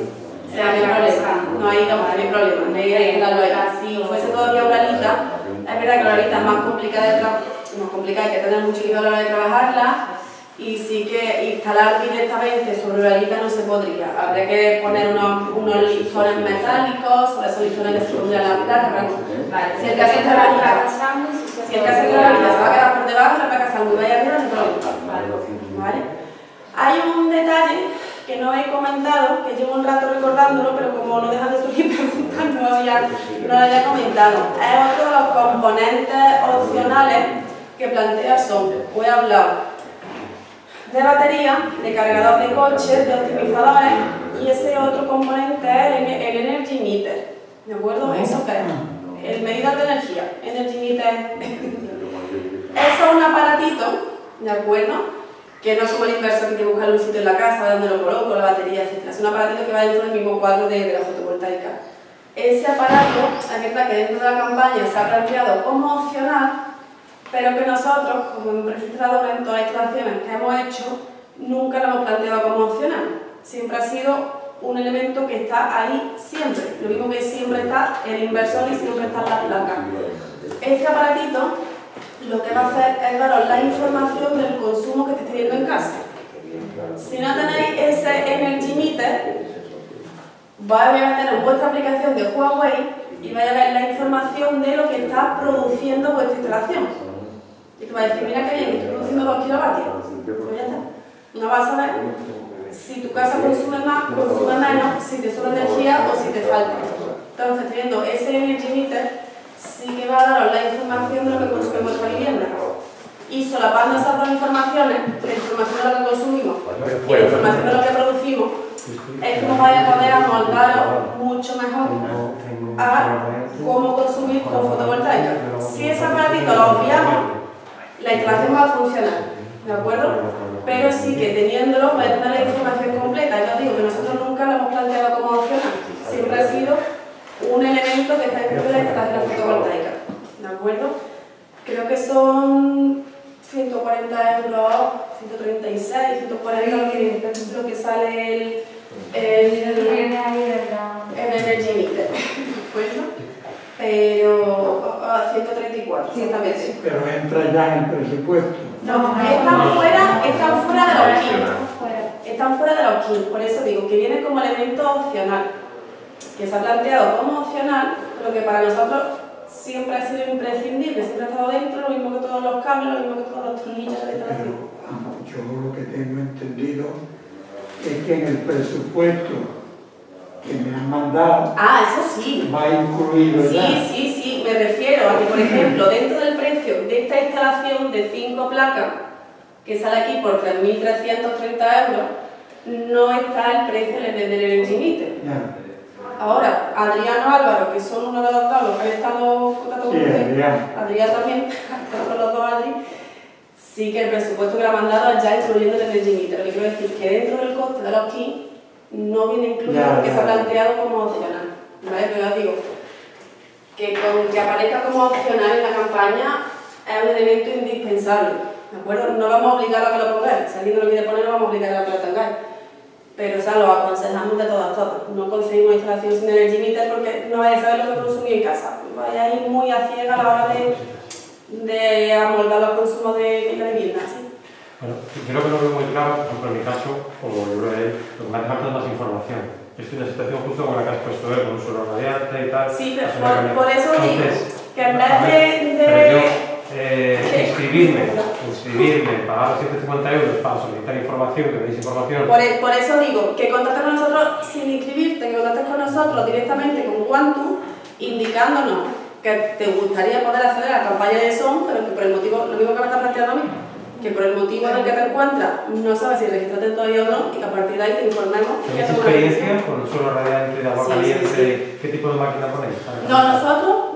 O sea, no hay problema, no hay que si fuese todavía uralita, es verdad que la uralita es más complicada de trabajar, hay que tener mucho cuidado a la hora de trabajarla, y sí que instalar directamente sobre uralita no se podría, habría que poner unos listones metálicos, sobre esos listones que se pondría la placa. Vale, si el caso de la uralita se va a quedar por debajo, la placa salud vaya arriba, no se vale. Hay un detalle que no he comentado, que llevo un rato recordándolo, pero como no dejan de surgir preguntas, no lo había comentado. Es otro de los componentes opcionales que plantea SOM. Voy a hablar de batería, de cargador de coches, de optimizadores, y ese otro componente es el Energy Meter. ¿De acuerdo? Eso que es el medidor de energía, Energy Meter. Eso es un aparatito, ¿de acuerdo?, que no es como el inversor que hay que buscar un sitio en la casa, donde lo coloco, la batería, etc. Es un aparatito que va dentro del mismo cuadro de la fotovoltaica. Ese aparato, la verdad que dentro de la campaña se ha planteado como opcional, pero que nosotros, como registradores en todas las instalaciones que hemos hecho, nunca lo hemos planteado como opcional. Siempre ha sido un elemento que está ahí siempre. Lo mismo que siempre está el inversor y siempre están las placas. Este aparatito lo que va a hacer es daros la información del consumo que estáis teniendo en casa. Si no tenéis ese Energy Meter, vais a meter en vuestra aplicación de Huawei y vais a ver la información de lo que está produciendo vuestra instalación. Y te vais a decir, mira qué bien, estoy produciendo 2 kilovatios. Pues ya está. No vas a ver si tu casa consume más, consume menos, si te sobra energía o si te falta. Entonces, teniendo ese Energy Meter, sí que va a daros la información de lo que consume vuestra vivienda. Y solapando esas dos informaciones, la información de lo que consumimos y la información de lo que producimos, es que nos vaya a poder amoldaros mucho mejor a cómo consumir con fotovoltaica. Si ese aparatito lo obviamos, la instalación va a funcionar, ¿de acuerdo? Pero sí que teniéndolo va a tener la información completa. Ya os digo que nosotros nunca lo hemos planteado como opcional, siempre ha sido un elemento que está dentro de la instalación fotovoltaica, ¿de acuerdo? Creo que son 140 euros, 136, 140 lo que sale el Energy Meter, ¿de acuerdo? Pero a 134, ciertamente. Pero entra ya en el presupuesto. No, están fuera de los 15. Están fuera de los 15, por eso digo que viene como elemento opcional, que se ha planteado como opcional, pero que para nosotros siempre ha sido imprescindible, siempre ha estado dentro, lo mismo que todos los cables, lo mismo que todos los tornillos de instalación. Yo lo que tengo entendido es que en el presupuesto que me han mandado. Ah, eso sí. Va incluido, ¿verdad? Sí, sí, sí. Me refiero a que, por ejemplo, dentro del precio de esta instalación de 5 placas, que sale aquí por 3.330 euros, no está el precio del Energy Meter. Ahora, Adriano, Álvaro, que son uno de los dos, los que han estado contando con ustedes. Adriano también, con los dos Adri. Sí que el presupuesto que le han mandado ya incluyendo el Energy Meter. Lo que quiero decir que dentro del coste de los kits no viene incluido porque se ha planteado como opcional, ¿vale? Pero ya digo, que con que aparezca como opcional en la campaña es un elemento indispensable, ¿de acuerdo? No vamos a obligar a que lo pongáis, si alguien lo quiere poner no vamos a obligar a que lo tengáis, pero o sea, lo aconsejamos de todas. No conseguimos instalación sin Energy Meter porque no vais a saber lo que consumís en casa, vais a ir muy a ciega a la hora de amoldar los consumos de la vivienda, ¿sí? Bueno, creo que no veo muy claro, por ejemplo en mi caso, como yo lo he lo que me hace falta es más información. Estoy en una situación justo como la que has puesto, con un suelo radiante y tal. Sí, pero por eso digo que en vez inscribirme, pagar 150 euros para solicitar información, que me deis información. Por eso digo que contactes con nosotros sin inscribirte, que contactes con nosotros directamente con Quantum, indicándonos que te gustaría poder acceder a la campaña de SOM, pero que por el motivo, lo mismo que me estás planteando a mí, que por el motivo en el que te encuentras no sabes si registrarte todavía o no, y que a partir de ahí te informemos. ¿Tenéis experiencia con el suelo radiante de agua caliente? Sí. ¿Qué tipo de máquina ponéis? No,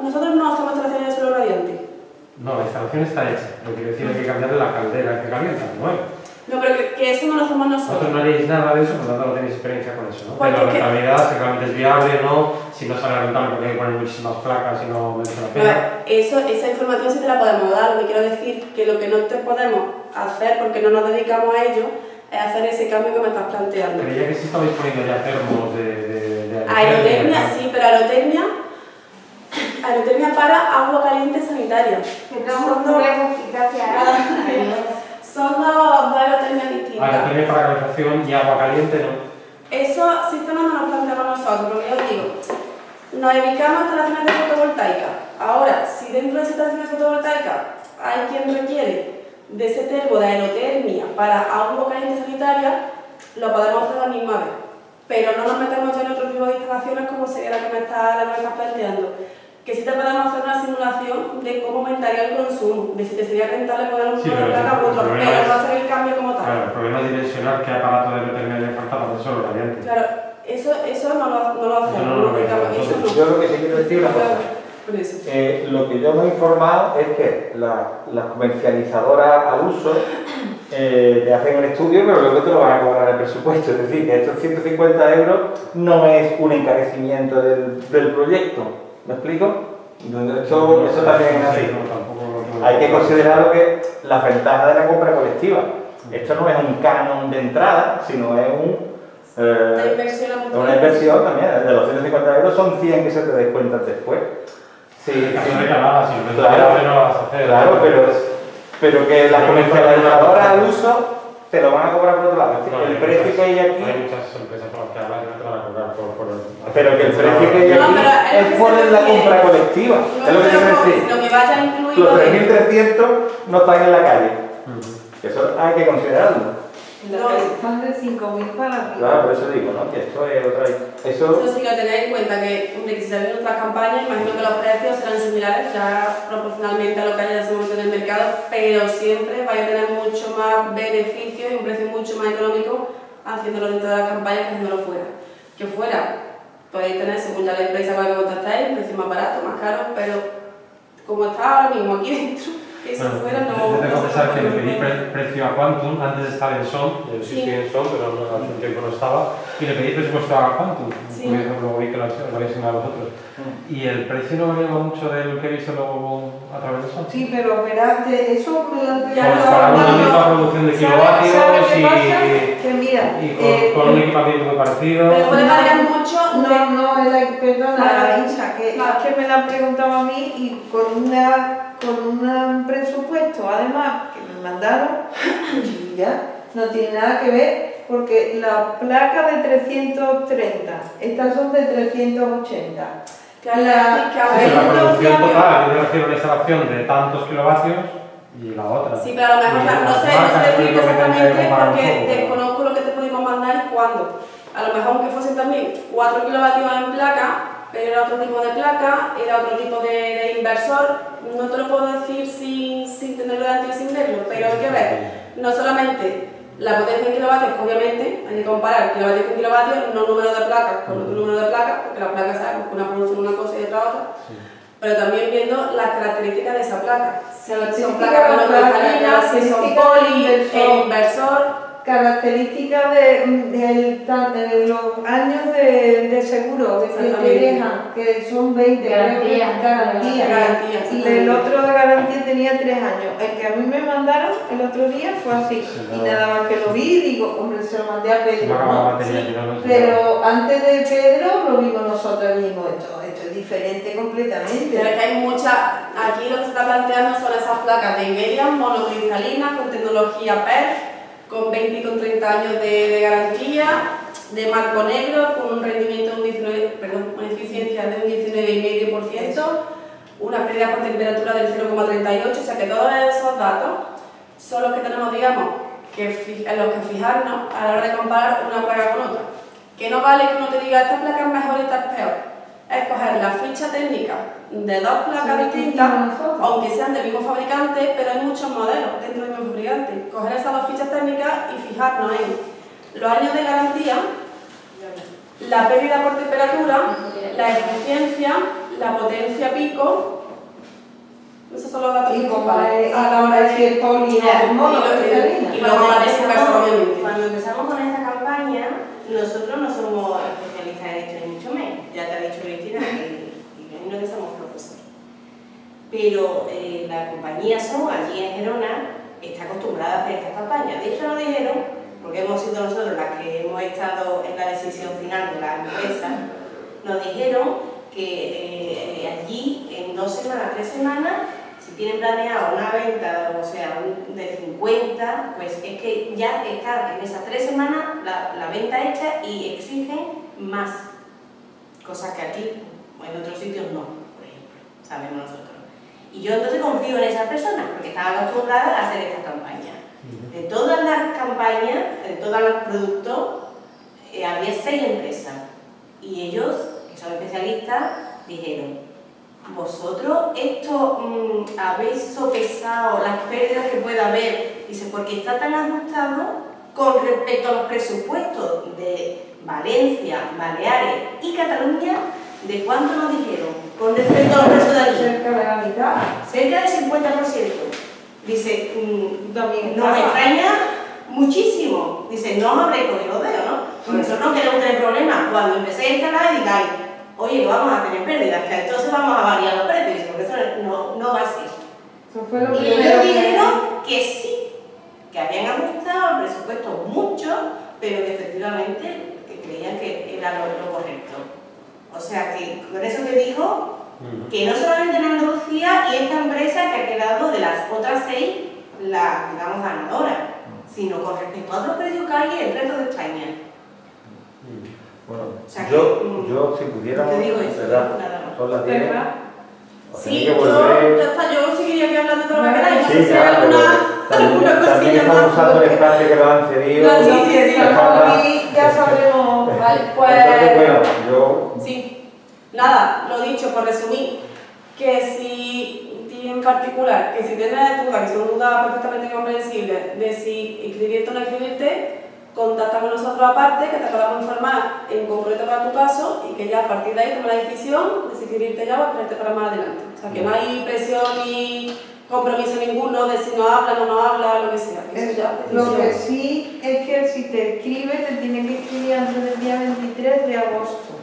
nosotros no hacemos instalaciones de suelo radiante. No, la instalación está hecha. Lo que quiero decir es que hay que cambiarle la caldera que calienta, ¿no? No, pero que eso no lo hacemos nosotros. Vosotros no haréis nada de eso, por lo tanto no tenéis experiencia con eso, ¿no? Pero la rentabilidad, si realmente es viable o no, si no sale rentable porque hay que poner muchísimas placas y no merece la pena. Esa información sí te la podemos dar. Lo que quiero decir que lo que no te podemos hacer, porque no nos dedicamos a ello, es hacer ese cambio que me estás planteando. Pero ya que sí estabais poniendo ya termos de aerotermia, sí, pero aerotermia para agua caliente sanitaria. Son dos aerotermias distintas. Aerotermia para calefacción y agua caliente, ¿no? Eso sistema no nos planteamos nosotros, porque yo os digo, nos evitamos instalaciones de fotovoltaica. Ahora, si dentro de esa instalación de fotovoltaica hay quien requiere de ese termo de aerotermia para agua caliente sanitaria, lo podemos hacer la misma vez. Pero no nos metemos ya en otro tipo de instalaciones como sería la que me estás planteando. Que sí te podemos hacer una simulación de cómo aumentaría el consumo, de si te sería rentable poder un placa u otro, pero no hacer el cambio como tal. Claro, el problema es dimensionar qué aparato de determinar le falta para el suelo radiante. Claro, eso no lo hacemos. No. Yo lo que sí quiero decir es una cosa. Lo que yo me he informado es que las comercializadoras al uso te hacen un estudio, pero luego te lo van a cobrar el presupuesto. Es decir, que estos 150 euros no es un encarecimiento del proyecto. ¿Me explico? Eso también es así. Hay que considerar lo que las ventajas de la compra colectiva. Esto no es un canon de entrada, sino es una inversión también. De los 150 euros son 100 que se te descuentan después. Sí, claro, pero que las comercializadoras al uso te lo van a cobrar por otro lado. El precio que hay aquí. Hay muchas empresas por las que hablan que no te van a cobrar por el. Pero que el precio que hay aquí es por la compra colectiva. Es lo que quiero decir. Los 3.300 no están en la calle. Eso hay que considerarlo. Son de 5.000 para arriba. Claro, por eso digo, ¿no? Que esto es otra. Eso sí que tenéis en cuenta que, hombre, que si salen otras campañas, imagino que los precios serán similares ya proporcionalmente a lo que haya de ese momento en el mercado, pero siempre vais a tener mucho más beneficio y un precio mucho más económico haciéndolo dentro de la campaña que haciéndolo fuera. Que fuera, podéis tener, según ya la empresa con la que contactáis, un precio más barato, más caro, pero como está ahora mismo aquí dentro, eso bueno, fuera no... Tengo que confesar que le pedí precio a Quantum, antes estaba en SOM, yo sí estoy en SOM, pero no, hace un tiempo no estaba, y le pedí presupuesto a Quantum, sí. Luego vi que lo habéis enviado vosotros. ¿Y el precio no varía mucho de lo que he visto luego a través de SOM? Sí, pero espérate, eso... Ya pues para una misma producción de kilovatios y... Que mira... Y con un equipamiento muy parecido... Pero puede variar mucho, es que me lo han preguntado a mí y con un presupuesto, además, que me mandaron, y ya, no tiene nada que ver, porque la placa de 330, estas son de 380. Claro, la producción total, yo refiero a una instalación de tantos kilovatios y la otra. Sí, pero a lo mejor no sé decir exactamente porque desconozco lo que te pudimos mandar y cuándo. A lo mejor que fuesen también 4 kilovatios en placa, pero era otro tipo de placa, era otro tipo de inversor. No te lo puedo decir sin tenerlo delante y sin verlo, pero hay que ver, no solamente la potencia en kilovatios, obviamente hay que comparar kilovatios con kilovatios, no número de placas con otro número de placas, porque las placas sabemos que una producen una cosa y otra otra, sí. Pero también viendo las características de esa placa, si son placas con otras salinas, si son poli, el inversor... Características de los años de seguro que son 20 garantía. Y el otro de garantía tenía 3 años. El que a mí me mandaron el otro día fue así. Y nada más que lo vi, digo, hombre, se lo mandé a Pedro. Pero antes de Pedro lo vimos nosotros mismos. Esto es diferente completamente. Pero es que hay muchas. Aquí lo que se está planteando son esas placas de medias monocristalinas con tecnología PEF, con 20 y con 30 años de garantía, de marco negro, con un rendimiento de una eficiencia de un 19,5%, una pérdida con temperatura del 0,38, o sea que todos esos datos son los que tenemos, digamos, en los que fijarnos a la hora de comparar una placa con otra. Que no vale que uno te diga, esta placa es mejor y esta es peor. Es coger la ficha técnica de dos placas distintas, aunque sean del mismo fabricante, pero hay muchos modelos dentro del mismo fabricante. Coger esas dos fichas técnicas y fijarnos en los años de garantía, la pérdida por temperatura, la eficiencia, la potencia pico. Esos son los datos que comparé a la hora de decir el poli y luego la desinversión. Cuando empezamos con esta campaña, nosotros no somos especialistas en esto ni mucho menos. Ya te ha dicho Cristina que no somos profesores. Pero la compañía SOM allí en Gerona está acostumbrada a hacer estas campañas. De hecho lo dijeron porque hemos sido nosotros las que hemos estado en la decisión final de la empresa. Nos dijeron que allí en 2 semanas, 3 semanas, si tienen planeado una venta, o sea, de 50, pues es que ya está en esas 3 semanas la venta hecha y exigen más. Cosas que aquí o en otros sitios no, por ejemplo, sabemos nosotros. Y yo entonces confío en esas personas porque están acostumbradas a hacer esta campaña. De todas las campañas, de todos los productos, había 6 empresas. Y ellos, que son especialistas, dijeron, vosotros esto habéis sopesado las pérdidas que pueda haber, dice, porque está tan ajustado con respecto a los presupuestos de Valencia, Baleares y Cataluña, ¿de cuánto nos dijeron? Con respecto a los precios de allí. Cerca de la mitad. Cerca del 50%. Dice, nos extraña muchísimo. Dice, no os habréis cogido los dedos, ¿no? Porque nosotros no queremos tener problemas. Cuando empecéis a instalar, digáis, oye, vamos a tener pérdidas, que entonces vamos a variar los precios, porque eso no va a ser. Eso fue lo y ellos dijeron que sí, que habían ajustado el presupuesto mucho, pero que efectivamente creían que era lo correcto. O sea que con eso que dijo, que no solamente en Andalucía y esta empresa que ha quedado de las otras 6 la, digamos, ganadora, sino con respecto a otros precios que hay en el resto de España. Bueno, o sea, yo si pudiéramos, son las 10. Sí, yo seguiría aquí hablando todo lo que queráis, no sé si hay alguna también estamos usando el espacio que nos han cedido. Sí, ya sabremos. Vale, pues... Entonces, bueno, yo... Sí, nada, lo dicho, por resumir, que si en particular, que si tienes dudas, que son dudas perfectamente comprensibles, de si inscribirte o no inscribirte, contacta con nosotros aparte, que te podamos informar en concreto para tu caso y que ya a partir de ahí toma la decisión de si inscribirte ya para ponerte para más adelante. O sea, que no hay presión ni compromiso ninguno de si no hablan o no hablan, lo que sea. Eso ya, lo que sí es que si te inscribes, te tienes que inscribir antes del día 23 de agosto.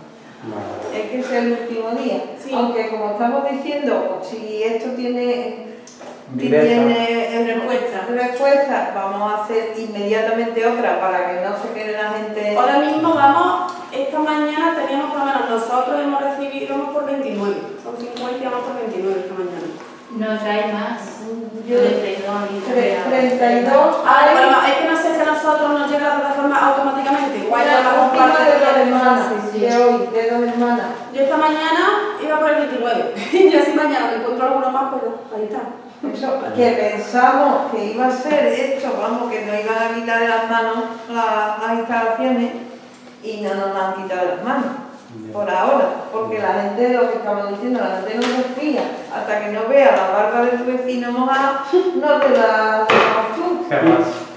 No. Es que es el último día. Sí. Aunque, como estamos diciendo, si esto tiene... respuesta, vamos a hacer inmediatamente otra para que no se quede la gente... Ahora mismo vamos, esta mañana teníamos, por lo menos nosotros hemos recibido, vamos por 29, son 50 y vamos por 29 esta mañana. No trae más, yo 32. Ah, bueno, es que no sé si a nosotros nos llega la plataforma automáticamente, igual ya la comparto de dos hermanas, sí, de dos hermanas. Yo esta mañana iba por el 29, yo si mañana me encuentro alguno más, pues ahí está. Eso, que pensamos que iba a ser esto, vamos, que nos iban a quitar de las manos las instalaciones y no nos las han quitado de las manos, por ahora, porque la gente, lo que estamos diciendo, la gente no se fía, hasta que no vea la barba de tu vecino mojada, no te la tomas tú.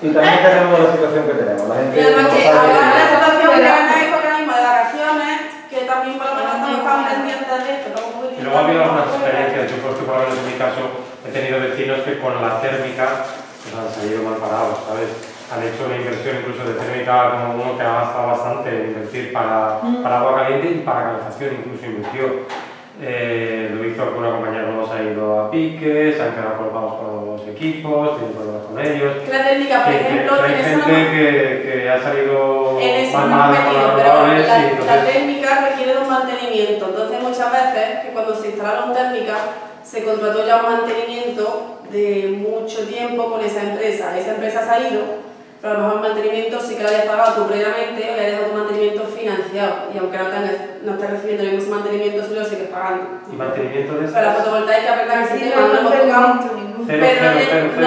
Y también tenemos la situación que tenemos, la gente... Y además que ahora la situación que gana es porque la misma de vacaciones, que también por lo menos estamos pendientes de esto. Y luego ha habido algunas experiencias, yo por supuesto en mi caso he tenido vecinos que con la térmica pues, han salido mal parados, ¿sabes? Han hecho una inversión incluso de térmica como uno que ha gastado bastante en invertir para agua caliente y para calefacción, incluso invirtió. Lo hizo alguna compañía, no nos ha ido a pique, se han quedado colocados con los equipos, tienen problemas con ellos. La térmica, por ejemplo, hay gente que ha salido mal con los renovables. La térmica requiere de un mantenimiento, entonces muchas veces que cuando se instalaron térmicas se contrató ya un mantenimiento de mucho tiempo con esa empresa ha salido, pero a lo mejor el mantenimiento sí que lo hayas pagado tú previamente o le hayas dado tu mantenimiento financiado y aunque no estés recibiendo el mismo mantenimiento, sí lo sigues pagando. ¿Y mantenimiento de eso? Para la fotovoltaica, verdad que sí, no hemos tocado, pero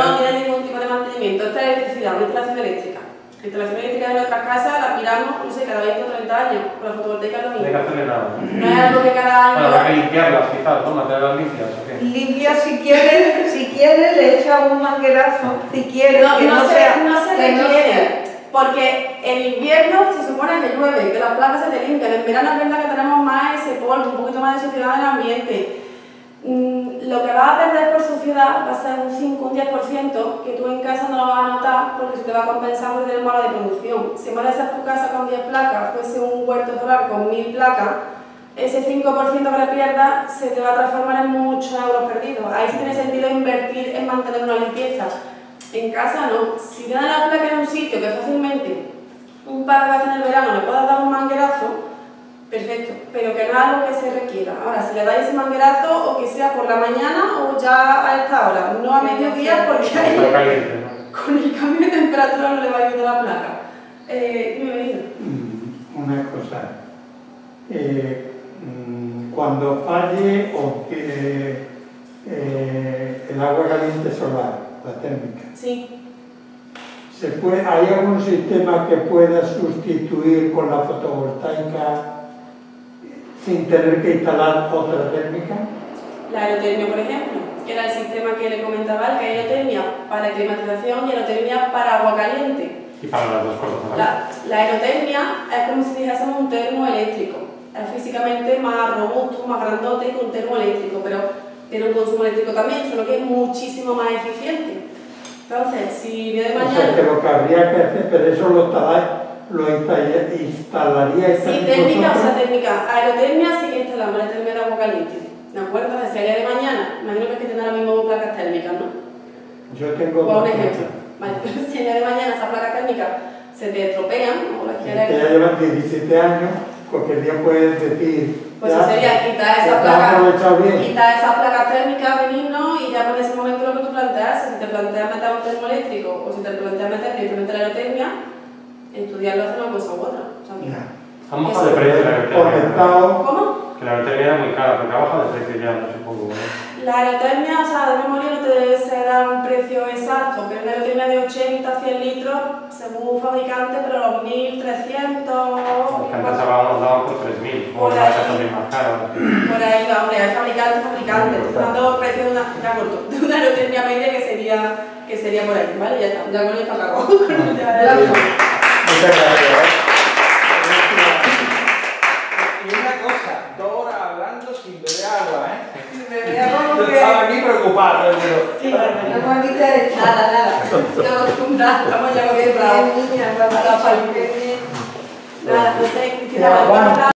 no tiene ningún tipo de mantenimiento. Esta es electricidad, una instalación eléctrica. La instalación eléctrica de nuestras casas la piramos, no sé, cada 20 o 30 años. Con la fotovoltaica es lo mismo. No hay que hacerle nada. No es algo que cada año... Bueno, hay que limpiarlas quizás, ¿no? Mantenerlas limpias, ¿o qué? Limpias si quieres, si quieres le echas un manguerazo, si quieres, no, que no sea... No se requiere, porque en invierno se supone que llueve, que las plantas se te limpian. En verano es verdad que tenemos más ese polvo, un poquito más de suciedad del ambiente. Lo que vas a perder por suciedad va a ser un 5, un 10% que tú en casa no lo vas a notar porque se te va a compensar por tener mala de producción. Si en vez de ser tu casa con 10 placas fuese un huerto solar con 1000 placas, ese 5% que le pierdas se te va a transformar en muchos euros perdidos. Ahí sí tiene sentido invertir en mantener una limpieza. En casa no. Si tienes la placa en un sitio que fácilmente un par de veces en el verano le puedas dar un manguerazo, perfecto, pero que no es lo que se requiera. Ahora, si le dais ese manguerazo, o que sea por la mañana o ya a esta hora, no a mediodía, porque con el cambio de temperatura no le va a ayudar la placa. Una cosa, cuando falle o el agua caliente solar, la térmica, sí. ¿Se puede, ¿hay algún sistema que pueda sustituir con la fotovoltaica sin tener que instalar otra térmica? La aerotermia, por ejemplo, que era el sistema que le comentaba, que hay aerotermia para climatización y aerotermia para agua caliente. Y para las dos cosas, ¿no? La aerotermia es como si dijésemos un termo eléctrico. Es físicamente más robusto, más grandote que un termo eléctrico, pero tiene un consumo eléctrico también, solo que es muchísimo más eficiente. Entonces, si día de mañana... O sea, que lo que habría que hacer, pero eso lo está... lo instalaría... Sí, térmica, o sea, térmica. Aerotermia sí que instalamos la térmica de agua caliente. ¿De acuerdo? Entonces, si a día de mañana, imagino que es que tendrá la misma placas térmicas, ¿no? Yo tengo... O un ejemplo. Vale, pero si a día de mañana esas placas térmicas se te estropean, o las quieras... Que ya llevan 17 años, cualquier día puedes decir... Pues eso sería quitar esas placas térmicas, venirnos y ya por ese momento lo que tú planteas, si te planteas meter un termo eléctrico o si te planteas meter directamente la aerotermia, estudiarlo hace una cosa u otra. Ha bajado de precio la aerotermia. ¿Cómo? Que la aerotermia era muy cara, porque ha bajado de precio ya, no supongo. La aerotermia, o sea, de memoria no te da un precio exacto, pero una aerotermia de 80, 100 litros, según un fabricante, pero los 1300. Porque antes habíamos dado por 3000, o la aerotermia más cara. Por ahí va, hombre, hay fabricantes, te están dando precios de una aerotermia media que sería por ahí, ¿vale? Ya está, ya con el facacón. Muchas gracias. Y una cosa, 2 horas hablando sin beber. preocupar, pero... No me han dicho nada. Vamos ya a ver, bravo. Nada, no sé, Cristina.